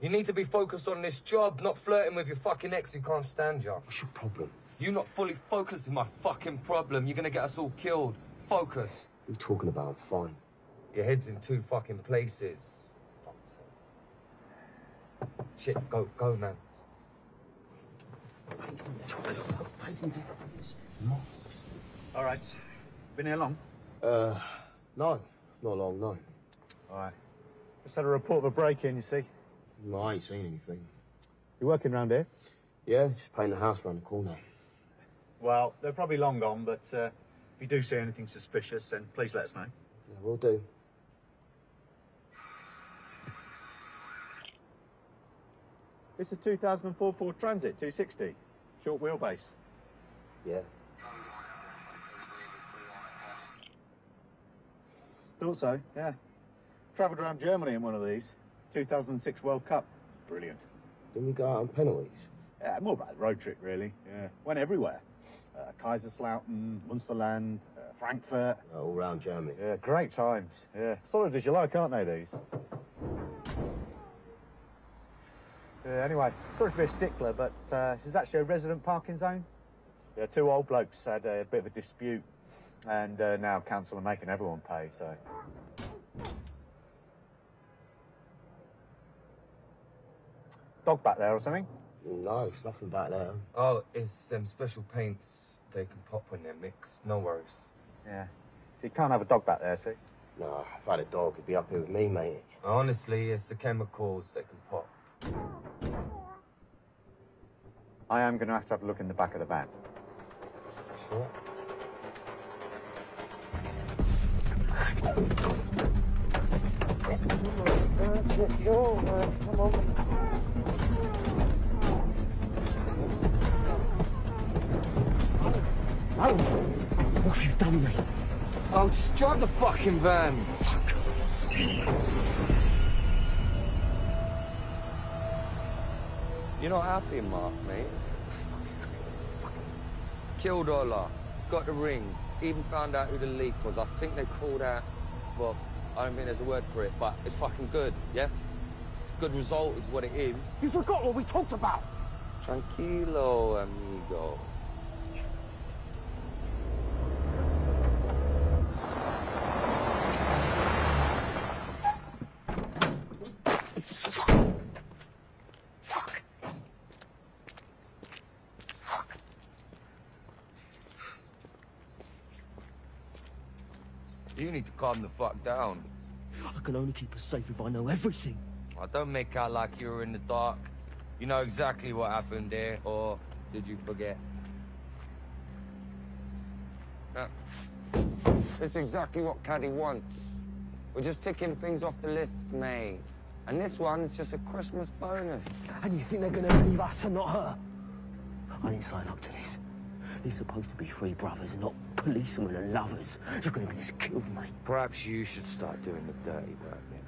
You need to be focused on this job, not flirting with your fucking ex who can't stand you. What's your problem? You not fully focused is my fucking problem. You're gonna get us all killed. Focus. What are you talking about? Fine. Your head's in two fucking places. Fuck's sake. Shit, go, go, man. What are you talking about? What are you doing? It's monsters. All right. Been here long? Uh, no. Not long, no. All right. Just had a report of a break-in, you see. No, I ain't seen anything. You working round here? Yeah, just painting the house round the corner. Well, they're probably long gone, but uh, if you do see anything suspicious, then please let us know. Yeah, we'll do. It's a two thousand four Ford Transit two sixty, short wheelbase. Yeah. Thought so, yeah. Travelled around Germany in one of these. two thousand six World Cup. It's brilliant. Didn't we go out on penalties? Yeah, more about the road trip, really. Yeah. Went everywhere. Uh, Kaiserslautern, Munsterland, uh, Frankfurt. Uh, all round Germany. Yeah, great times. Yeah. Solid as you like, aren't they, these? Uh, anyway, sorry to be a stickler, but uh, is that your resident parking zone? Yeah, two old blokes had a bit of a dispute, and uh, now council are making everyone pay, so... Dog back there or something? No, it's nothing back there. Oh, it's them um, special paints they can pop when they're mixed. No worries. Yeah. So you can't have a dog back there, see? No, if I had a dog, it'd be up here with me, mate. Honestly, it's the chemicals they can pop. I am going to have to have a look in the back of the van. Sure. Come on. Alan, what have you done, mate? Oh, just drive the fucking van. Fuck. You're not happy, Mark, mate. Fuck's sake. Killed Ollie. Got the ring. Even found out who the leak was. I think they called out... Well, I don't think there's a word for it, but it's fucking good, yeah? It's a good result is what it is. You forgot what we talked about. Tranquilo, amigo. You need to calm the fuck down. I can only keep us safe if I know everything. I don't make out like you were in the dark. You know exactly what happened there, or did you forget? No. It's exactly what Caddy wants. We're just ticking things off the list, mate. And this one is just a Christmas bonus. And you think they're gonna leave us and not her? I didn't sign up to this. He's supposed to be free brothers and not policemen and lovers. You're gonna get us killed, mate. Perhaps you should start doing the dirty work, then.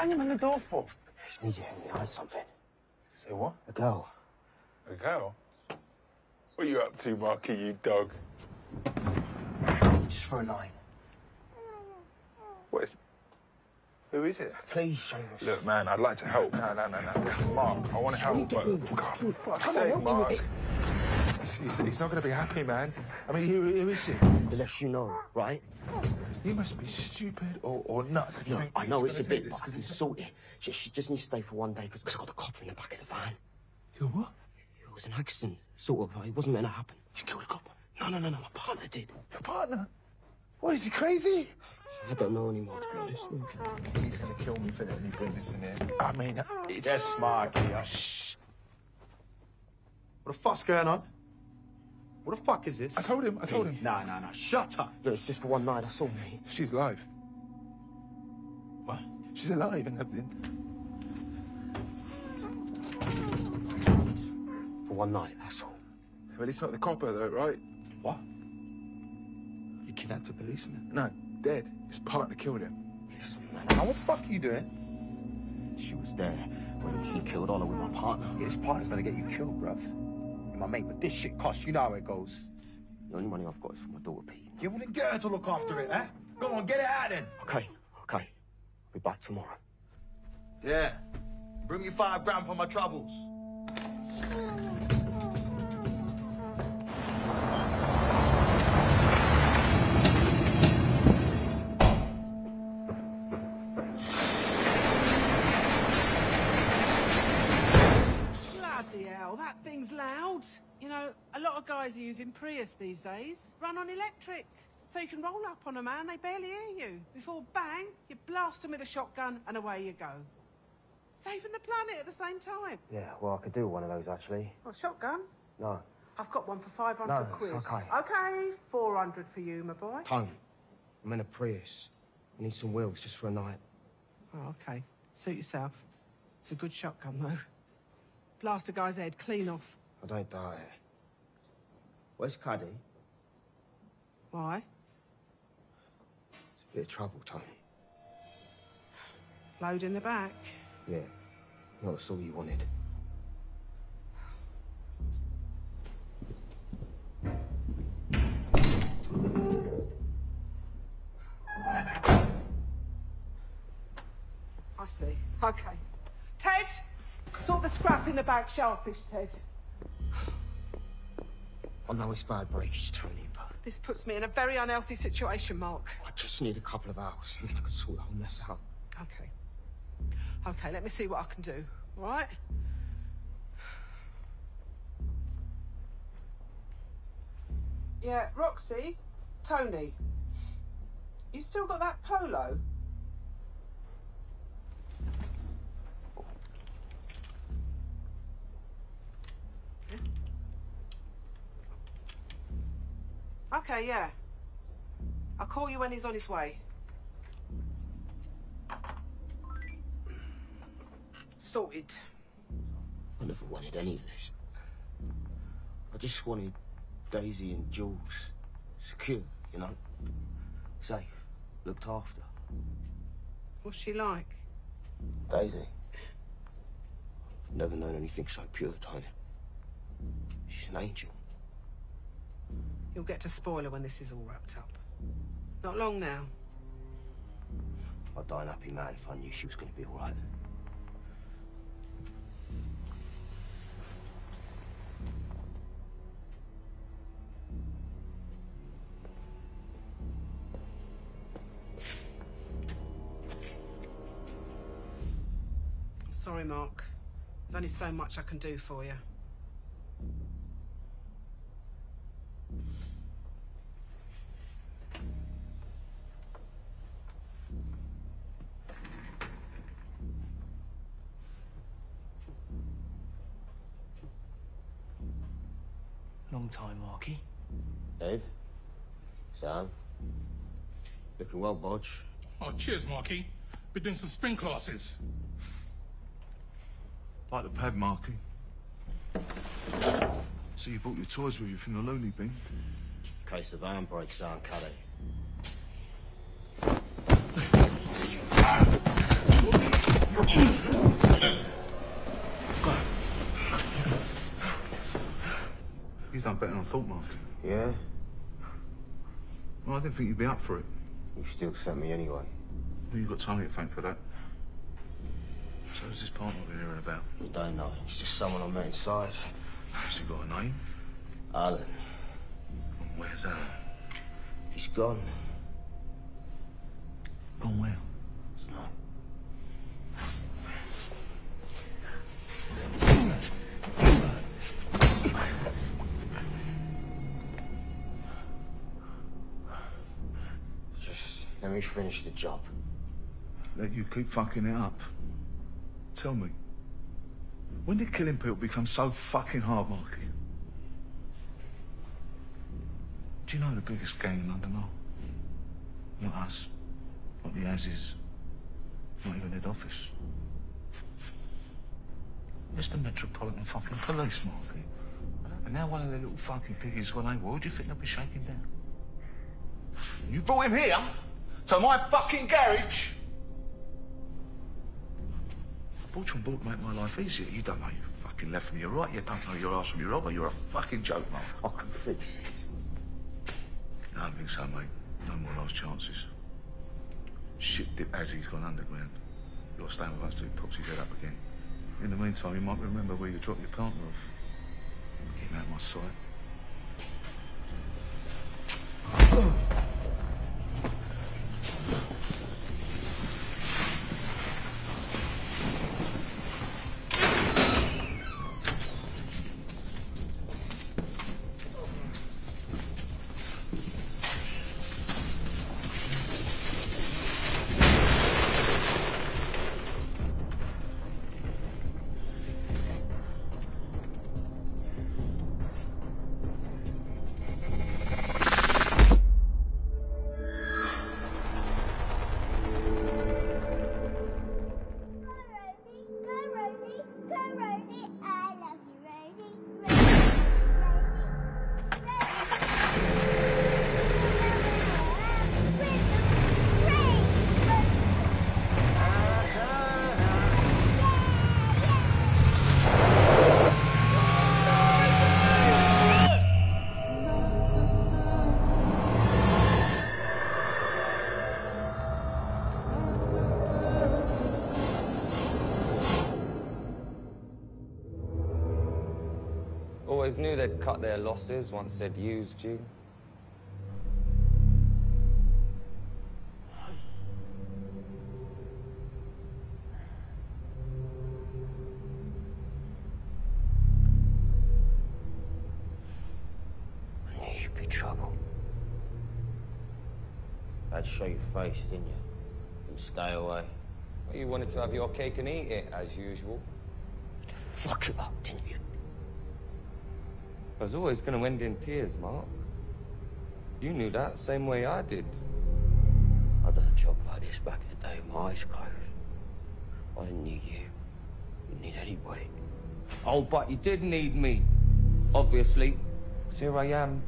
Him in the door for? It's me, Jenny. I heard something. Say what? A girl. A girl? What are you up to, Marky, you dog? just for a line. What is it? Who is it? Please, Seamus. Look, man, I'd like to help. No, no, no, no. Come Mark, on. I want to help, but... God, for fuck's sake, Mark. He's, he's not going to be happy, man. I mean, who, who is it? The less you know, right? You must be stupid or, or nuts. No, I know it's a bit, but I can sort it. She, she just needs to stay for one day, because I got the copper in the back of the van. You what? It was an accident, sort of. It wasn't meant to happen. You killed a copper? No, no, no, no, my partner did. Your partner? What, is he crazy? I don't know anymore, to be honest. Okay. He's gonna kill me for that, you bring this in here. I mean, it's... Yes, Marky. Shh. What the fuck's going on? What the fuck is this? I told him, I told him. No, no, no, shut up. Look, it's just for one night, that's all, mate. She's alive. What? She's alive and everything. For one night, that's all. Well, it's not the copper, though, right? What? You kidnapped a policeman? No. Dead. His partner killed him. Listen, man. Now what the fuck are you doing? She was there when he killed Ollie with my partner. Yeah, his partner's gonna get you killed, bruv. You're my mate, but this shit costs. You know how it goes. The only money I've got is for my daughter, Pete. You wouldn't get her to look after it, eh? Go on, get it out then. Okay, okay. I'll be back tomorrow. Yeah. Bring me five grand for my troubles. Loud. You know, a lot of guys are using Prius these days. Run on electric, so you can roll up on a man, they barely hear you. Before bang, you blast them with a shotgun and away you go. Saving the planet at the same time. Yeah, well, I could do one of those, actually. What, shotgun? No. I've got one for five hundred no, quid. It's okay. Okay, four hundred for you, my boy. Tone, I'm in a Prius. I need some wheels just for a night. Oh, okay. Suit yourself. It's a good shotgun, though. Blast a guy's head clean off. I don't doubt it. Where's Caddy? Why? It's a bit of trouble, Tony. Load in the back? Yeah. No, that's all you wanted. I see. Okay. Ted! Sort the scrap in the bag sharpish, Ted. I know it's bad breakage, Tony, but... This puts me in a very unhealthy situation, Mark. I just need a couple of hours, and then I can sort the whole mess out. Okay. Okay, let me see what I can do, all right? Yeah, Roxy, Tony, you still got that polo? Okay, yeah. I'll call you when he's on his way. Sorted. I never wanted any of this. I just wanted Daisy and Jules secure, you know? Safe, looked after. What's she like? Daisy? I've never known anything so pure, Tony. She's an angel. You'll get to spoil her when this is all wrapped up. Not long now. I'd die an happy man if I knew she was going to be all right. I'm sorry, Mark. There's only so much I can do for you. Time, Marky. Dave? Sam? Looking well, Bodge. Oh, cheers, Marky. Been doing some spin classes. Like the pad, Marky. So you brought your toys with you from the lonely bin? In case the van breaks down, Caddy. You've done better than I thought, Mark. Yeah? Well, I didn't think you'd be up for it. You still sent me anyway. Well, you've got Tony to thank for that. So who's this partner I've been hearing about? I don't know. It's just someone I met inside. Has he got a name? Alan. And where's Alan? He's gone. Gone where? Just let me finish the job. Let you keep fucking it up. Tell me, when did killing people become so fucking hard-marking? Do you know the biggest gang in London are? Not us, not the Aziz, not even head office. It's the Metropolitan fucking police, Marky. And now one of the little fucking piggies went over. Who do you think they'll be shaking down? You brought him here to my fucking garage. Bought you bought make my life easier. You don't know your fucking left from your right. You don't know your ass from your elbow. You're a fucking joke, Mark. I can fix this. No, I don't think so, mate. No more last chances. Shit dip as he's gone underground. You're staying with us till he pops his head up again. In the meantime, you might remember where you dropped your partner off. Getting out of my sight. They knew they'd cut their losses once they'd used you. I knew you'd be trouble. I'd show your face, didn't you? And stay away. Well, you wanted to have your cake and eat it, as usual. You'd fuck it up, didn't you? I was always going to end in tears, Mark. You knew that, same way I did. I done a job like this back in the day with my eyes closed. I didn't need you. Didn't need anybody. Oh, but you did need me. Obviously. Because here I am.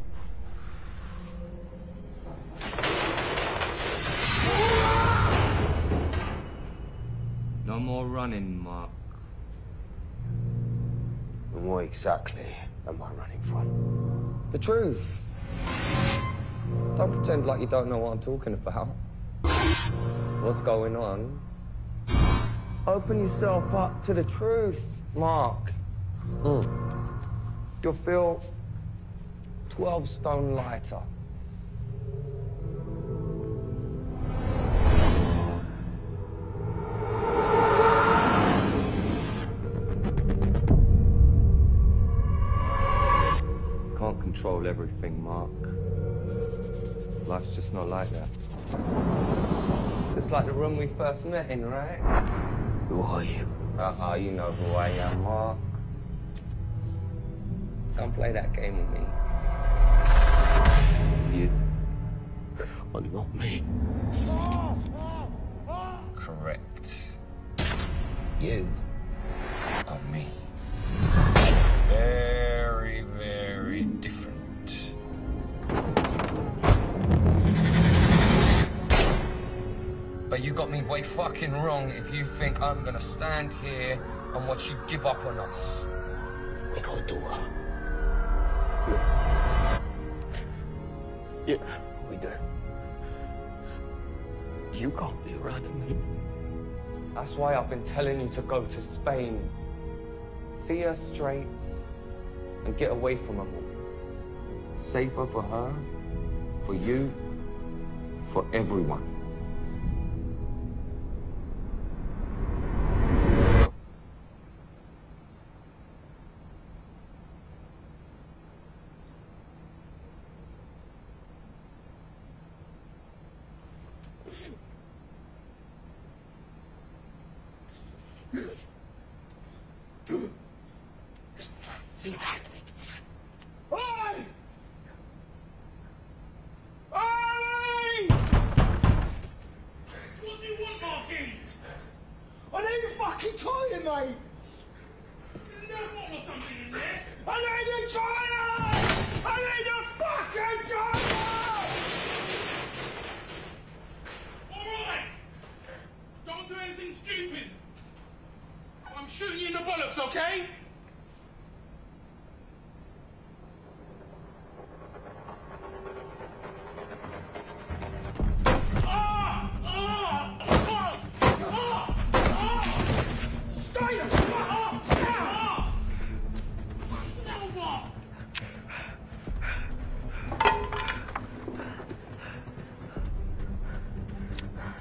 No more running, Mark. And what exactly am I running from? The truth. Don't pretend like you don't know what I'm talking about. What's going on? Open yourself up to the truth, Mark. Mm. You'll feel twelve stone lighter. Control everything, Mark. Life's just not like that. It's like the room we first met in, right? Who are you? Uh-uh, you know who I am, Mark. Don't play that game with me. You are not me. Correct. You are me. Very, very different. But you got me way fucking wrong if you think I'm gonna stand here and watch you give up on us. We gotta do it. Yeah, we do. You can't be running me. That's why I've been telling you to go to Spain. See her straight and get away from them all. Safer for her, for you, for everyone.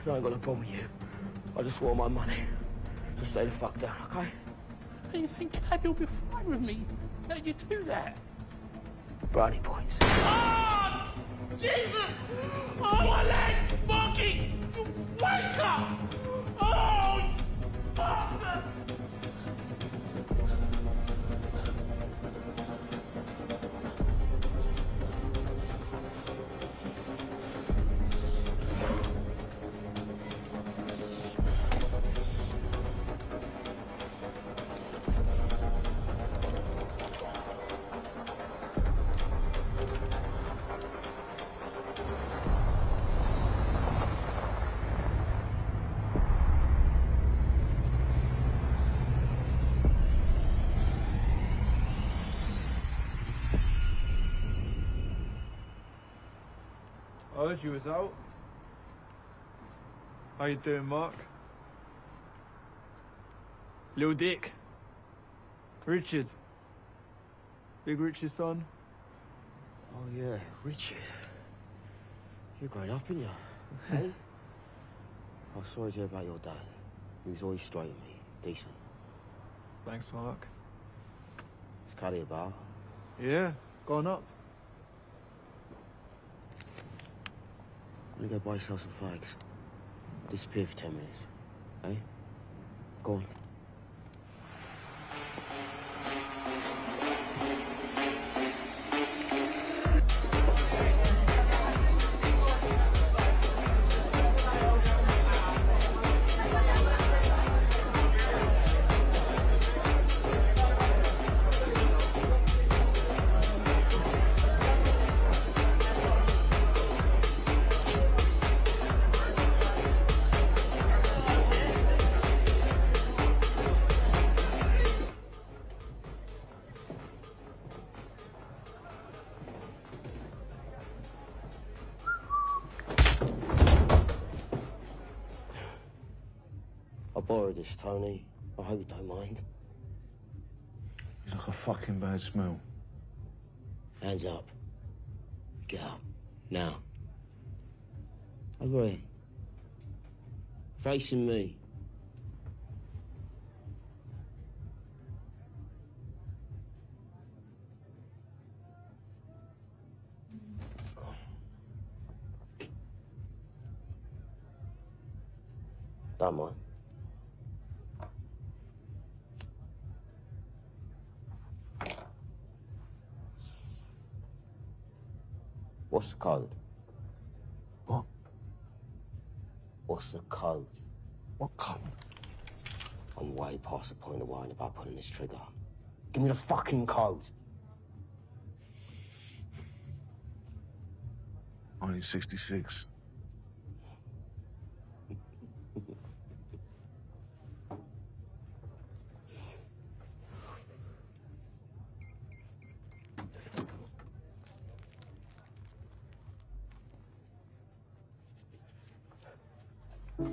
I ain't got no problem with you. I just want my money. Just stay the fuck down, okay? Do you think Caddy will be fine with me? Let you do that? Brownie points. Ah! Oh, Jesus! Oh, my leg! Monkey! Wake up! Oh, bastard! I heard you was out. How you doing, Mark? Little Dick. Richard. Big Richard's son. Oh yeah, Richard. You're growing up, ain't you? Hey? I was sorry to hear about your dad. He was always straight at me. Decent. Thanks, Mark. What's Caddy about? Yeah, gone up. I'm gonna go buy yourself some flags. Disappear for ten minutes. Eh? Go on. This, Tony. I hope you don't mind. It's like a fucking bad smell. Hands up. Get up. Now. Over here. Facing me. Don't mind. What's the code? What? What's the code? What code? I'm way past the point of worrying about pulling this trigger. Give me the fucking code. nineteen sixty-six.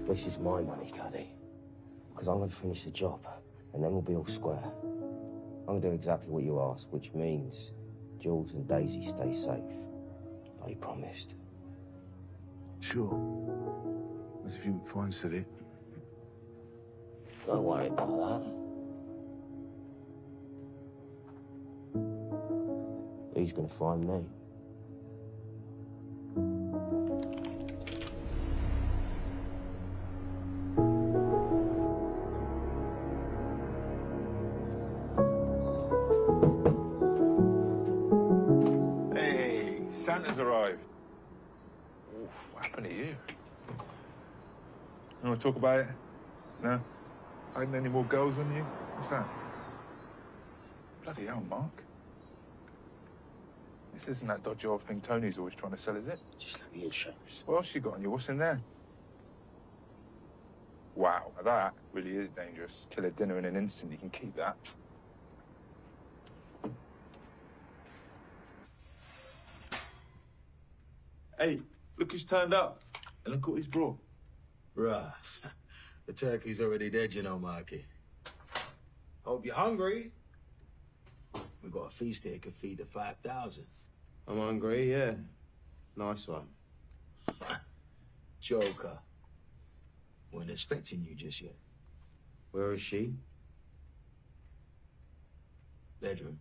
This is my money, Caddy. Because I'm going to finish the job, and then we'll be all square. I'm going to do exactly what you ask, which means Jules and Daisy stay safe. They promised. Sure. As if you were fine, Sadie. Don't worry about that. He's going to find me. Talk about it? No? Ain't any more goals on you? What's that? Bloody hell, Mark. This isn't that dodgy old thing Tony's always trying to sell, is it? Just let me in, Shanks. What else you got on you? What's in there? Wow, now that really is dangerous. Kill a dinner in an instant, you can keep that. Hey, look who's turned up. And look what he's brought. Bruh, the turkey's already dead, you know, Marky. Hope you're hungry. We got a feast here that could feed the five thousand. I'm hungry, yeah. Nice one. Joker. Weren't expecting you just yet. Where is she? Bedroom.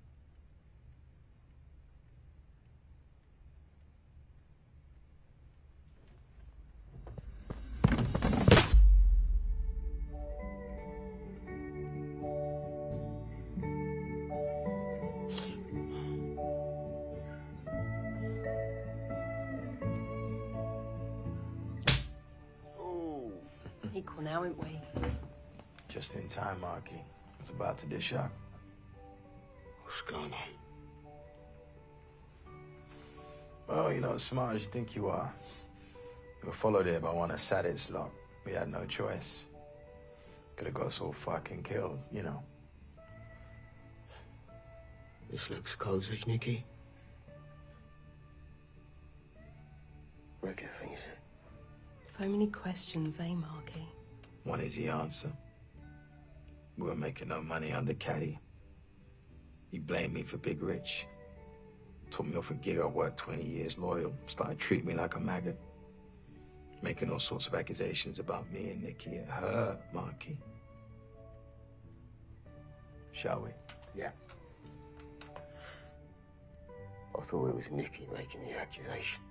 Now, ain't we? Just in time, Marky. I was about to dish out. What's going on? Well, you know, as smart as you think you are, you were followed here by one of Sadie's lot. We had no choice. Could have got us all fucking killed, you know. This looks cozy, Nikki. Regular thing, is it? So many questions, eh, Marky? One easy answer. We were making no money under Caddy. He blamed me for Big Rich. Took me off a gig I worked twenty years loyal. Started treating me like a maggot. Making all sorts of accusations about me and Nikki and her, Marky. Shall we? Yeah. I thought it was Nikki making the accusations.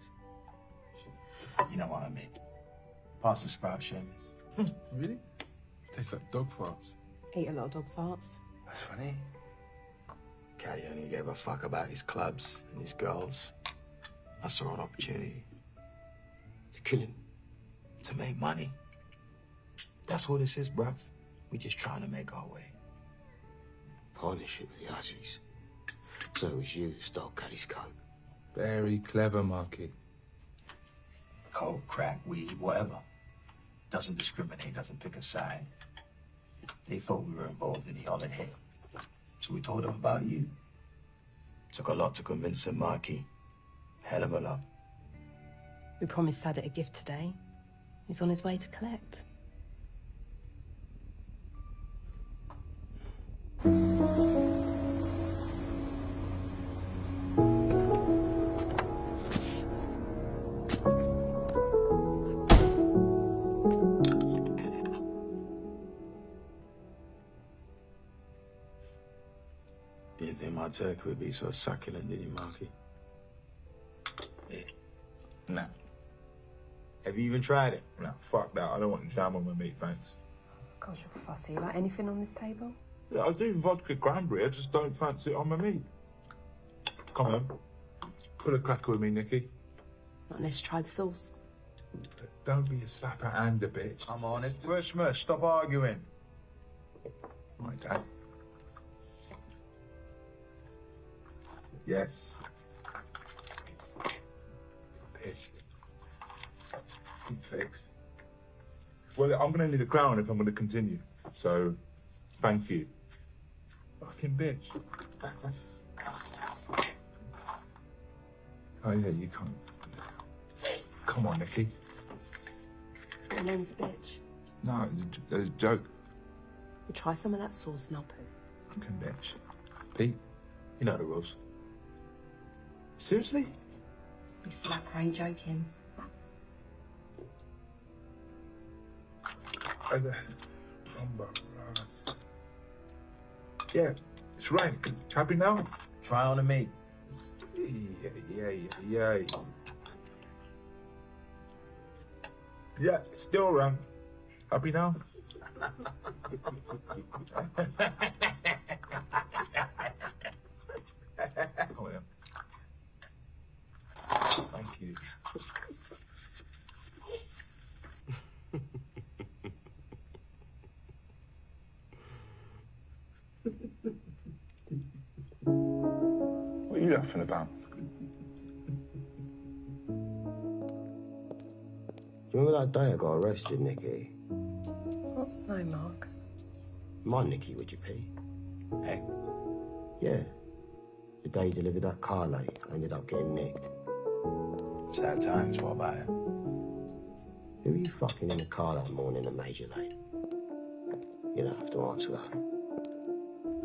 You know what I mean. Pass the sprout, Seamus. Really? Tastes like dog farts. Eat a lot of dog farts. That's funny. Caddy only gave a fuck about his clubs and his girls. I saw an opportunity. To kill him. To make money. That's all this is, bruv. We're just trying to make our way. Partnership with the Aziz. So it was you that stole Caddy's coke. Very clever, Marky. Coke, crack, weed, whatever. Doesn't discriminate, doesn't pick a side. They thought we were involved in the Holland Hill. So we told them about you. Took a lot to convince them, Marky. Hell of a lot. We promised Sadie a gift today. He's on his way to collect. My turkey would be so succulent, did you, Marky? Yeah. Nah. Have you even tried it? Nah, fuck that. I don't want jam on my meat, thanks. Gosh, you're fussy. You like anything on this table? Yeah, I do vodka cranberry. I just don't fancy it on my meat. Come on. Pull a cracker with me, Nikki. Not unless you try the sauce. Don't be a slapper and a bitch. Come on, it's mush mush. Stop arguing. Right, Dad. Yes. Pitch. Keep fixed. Well, I'm going to need a crown if I'm going to continue. So, thank you. Fucking bitch. Oh, yeah, you can't. Come on, Nikki. Your name is a bitch. No, it was a, it was a joke. You try some of that sauce and I'll poo. Fucking bitch. Pete, you know the rules. Seriously? You slapper ain't joking. Yeah, it's right. Happy now? Try on to me. Yeah, yeah, yeah, yeah. Yeah, still around. Happy now? Come here. Thank you. What are you laughing about? Remember that day I got arrested, Nikki? Oh, no, Mark. My Nikki, would you, Pete? Hey? Yeah. The day you delivered that car late, I ended up getting nicked. Sad times, what about it? Who were you fucking in the car that morning that made you late? You don't have to answer that.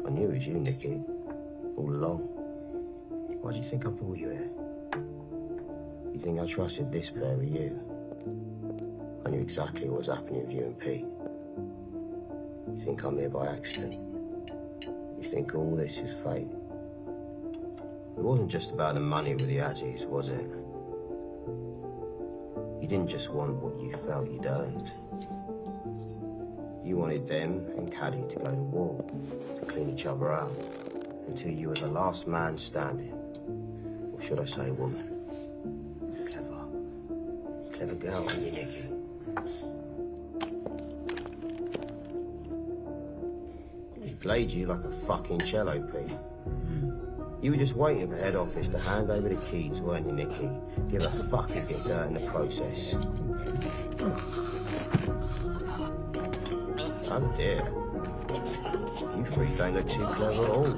I knew it was you, Nikki. All along. Why do you think I brought you here? You think I trusted this pair with you? I knew exactly what was happening with you and Pete. You think I'm here by accident. You think all this is fate. It wasn't just about the money with the Aziz, was it? You didn't just want what you felt you'd earned. You wanted them and Caddy to go to war, to clean each other out, until you were the last man standing. Or should I say woman? Clever. Clever girl, aren't you, Nikki? Played you like a fucking cello, Pete. Mm-hmm. You were just waiting for head office to hand over the keys, weren't you, Nikki? Give a fuck if it's hurt in the process. Oh dear. You three don't look too clever at all.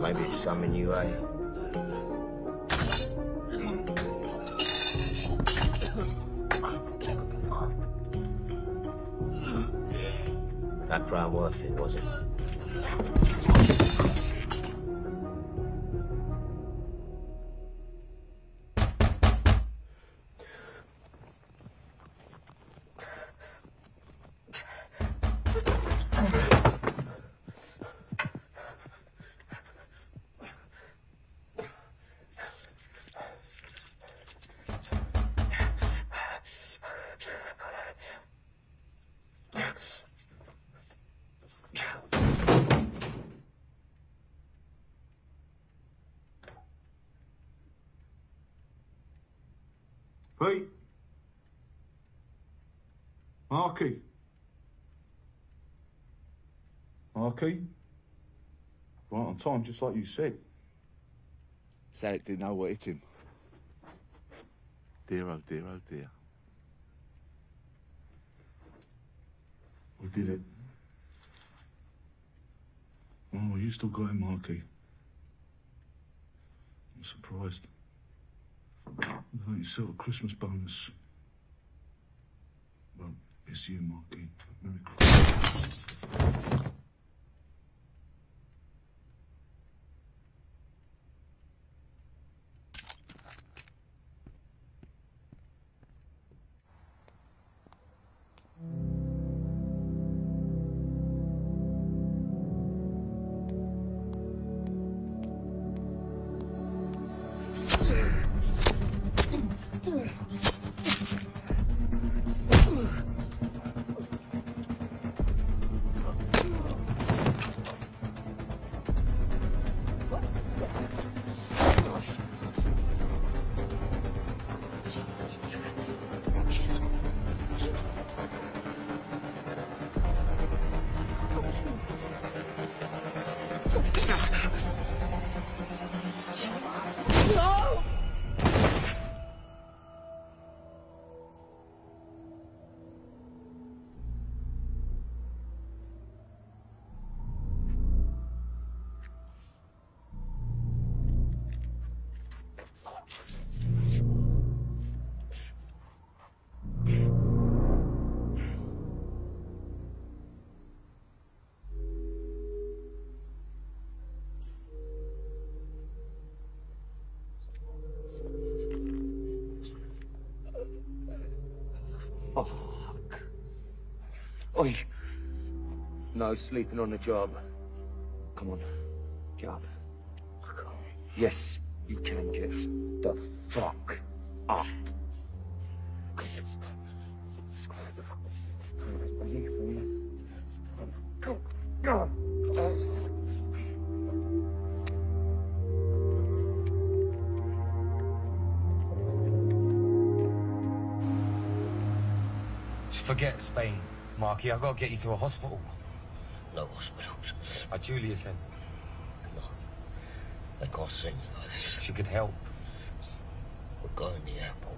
Maybe it's something you ate. That crowd worth it, was it? Marky. Marky. Right on time, just like you said. Sadie didn't know what hit him. Dear, oh dear, oh dear. We did it. Oh, you still got him, Marky. I'm surprised. I thought you saw a Christmas bonus. Well, it's you, Marky. Merry Christmas. Oi. No, sleeping on the job. Come on, get up. Yes, you can get the fuck up. Go, go. Just forget Spain, Marky. I gotta get you to a hospital. No hospitals. A Julius in. No. They can't send you like this. She could help. We're going to the airport.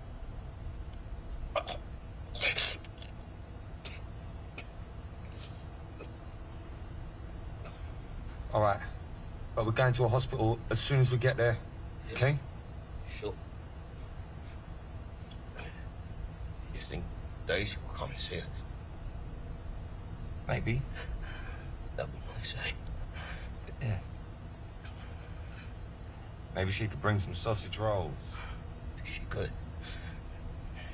All right, but we're going to a hospital as soon as we get there, yeah. Okay? Sure. You think Daisy will come and see us? Maybe. That'd be nice, eh? Yeah. Maybe she could bring some sausage rolls. She could.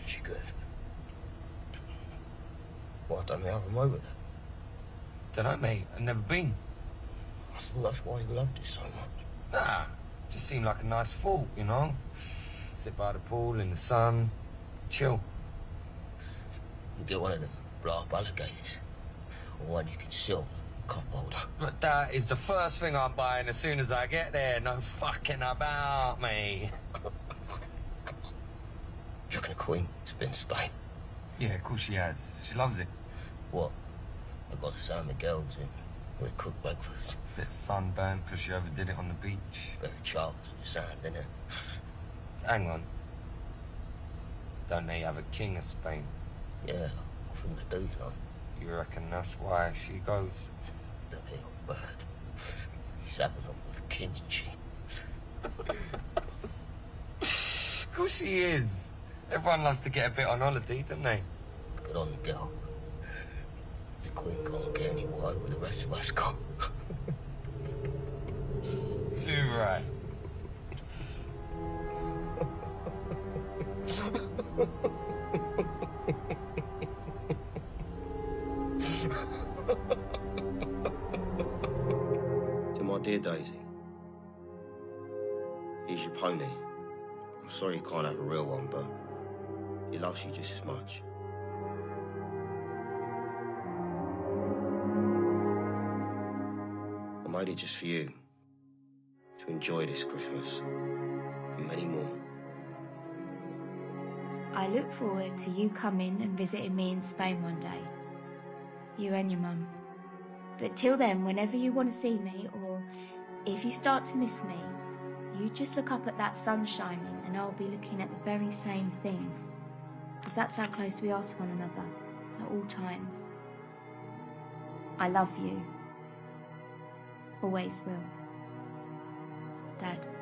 She could. Well, I don't know how I'm over that. Dunno, mate. I've never been. I thought that's why you loved it so much. Nah, just seemed like a nice thought, you know? Sit by the pool in the sun, chill. You get one of them blow-up alligators, or one you can sell with a cup holder. But that is the first thing I'm buying as soon as I get there. No fucking about me. You're gonna queen, it's been Spain. Yeah, of course she has. She loves it. What? I got the same girls in. We cooked breakfast. A bit sunburned because she overdid it on the beach. Bit of Charles on the sand, didn't it? Hang on. Don't they have a king of Spain? Yeah, I think they do, you know. You reckon that's why she goes? The little bird. She's having off with the king, isn't she? Of course she is. Everyone loves to get a bit on holiday, don't they? Good on the girl. The Queen can't get any word with the rest of us gone. Too right. To my dear Daisy, he's your pony. I'm sorry you can't have a real one, but he loves you just as much. I made it just for you, to enjoy this Christmas, and many more. I look forward to you coming and visiting me in Spain one day, you and your mum. But till then, whenever you want to see me, or if you start to miss me, you just look up at that sun shining and I'll be looking at the very same thing, because that's how close we are to one another, at all times. I love you. Always will. Dad.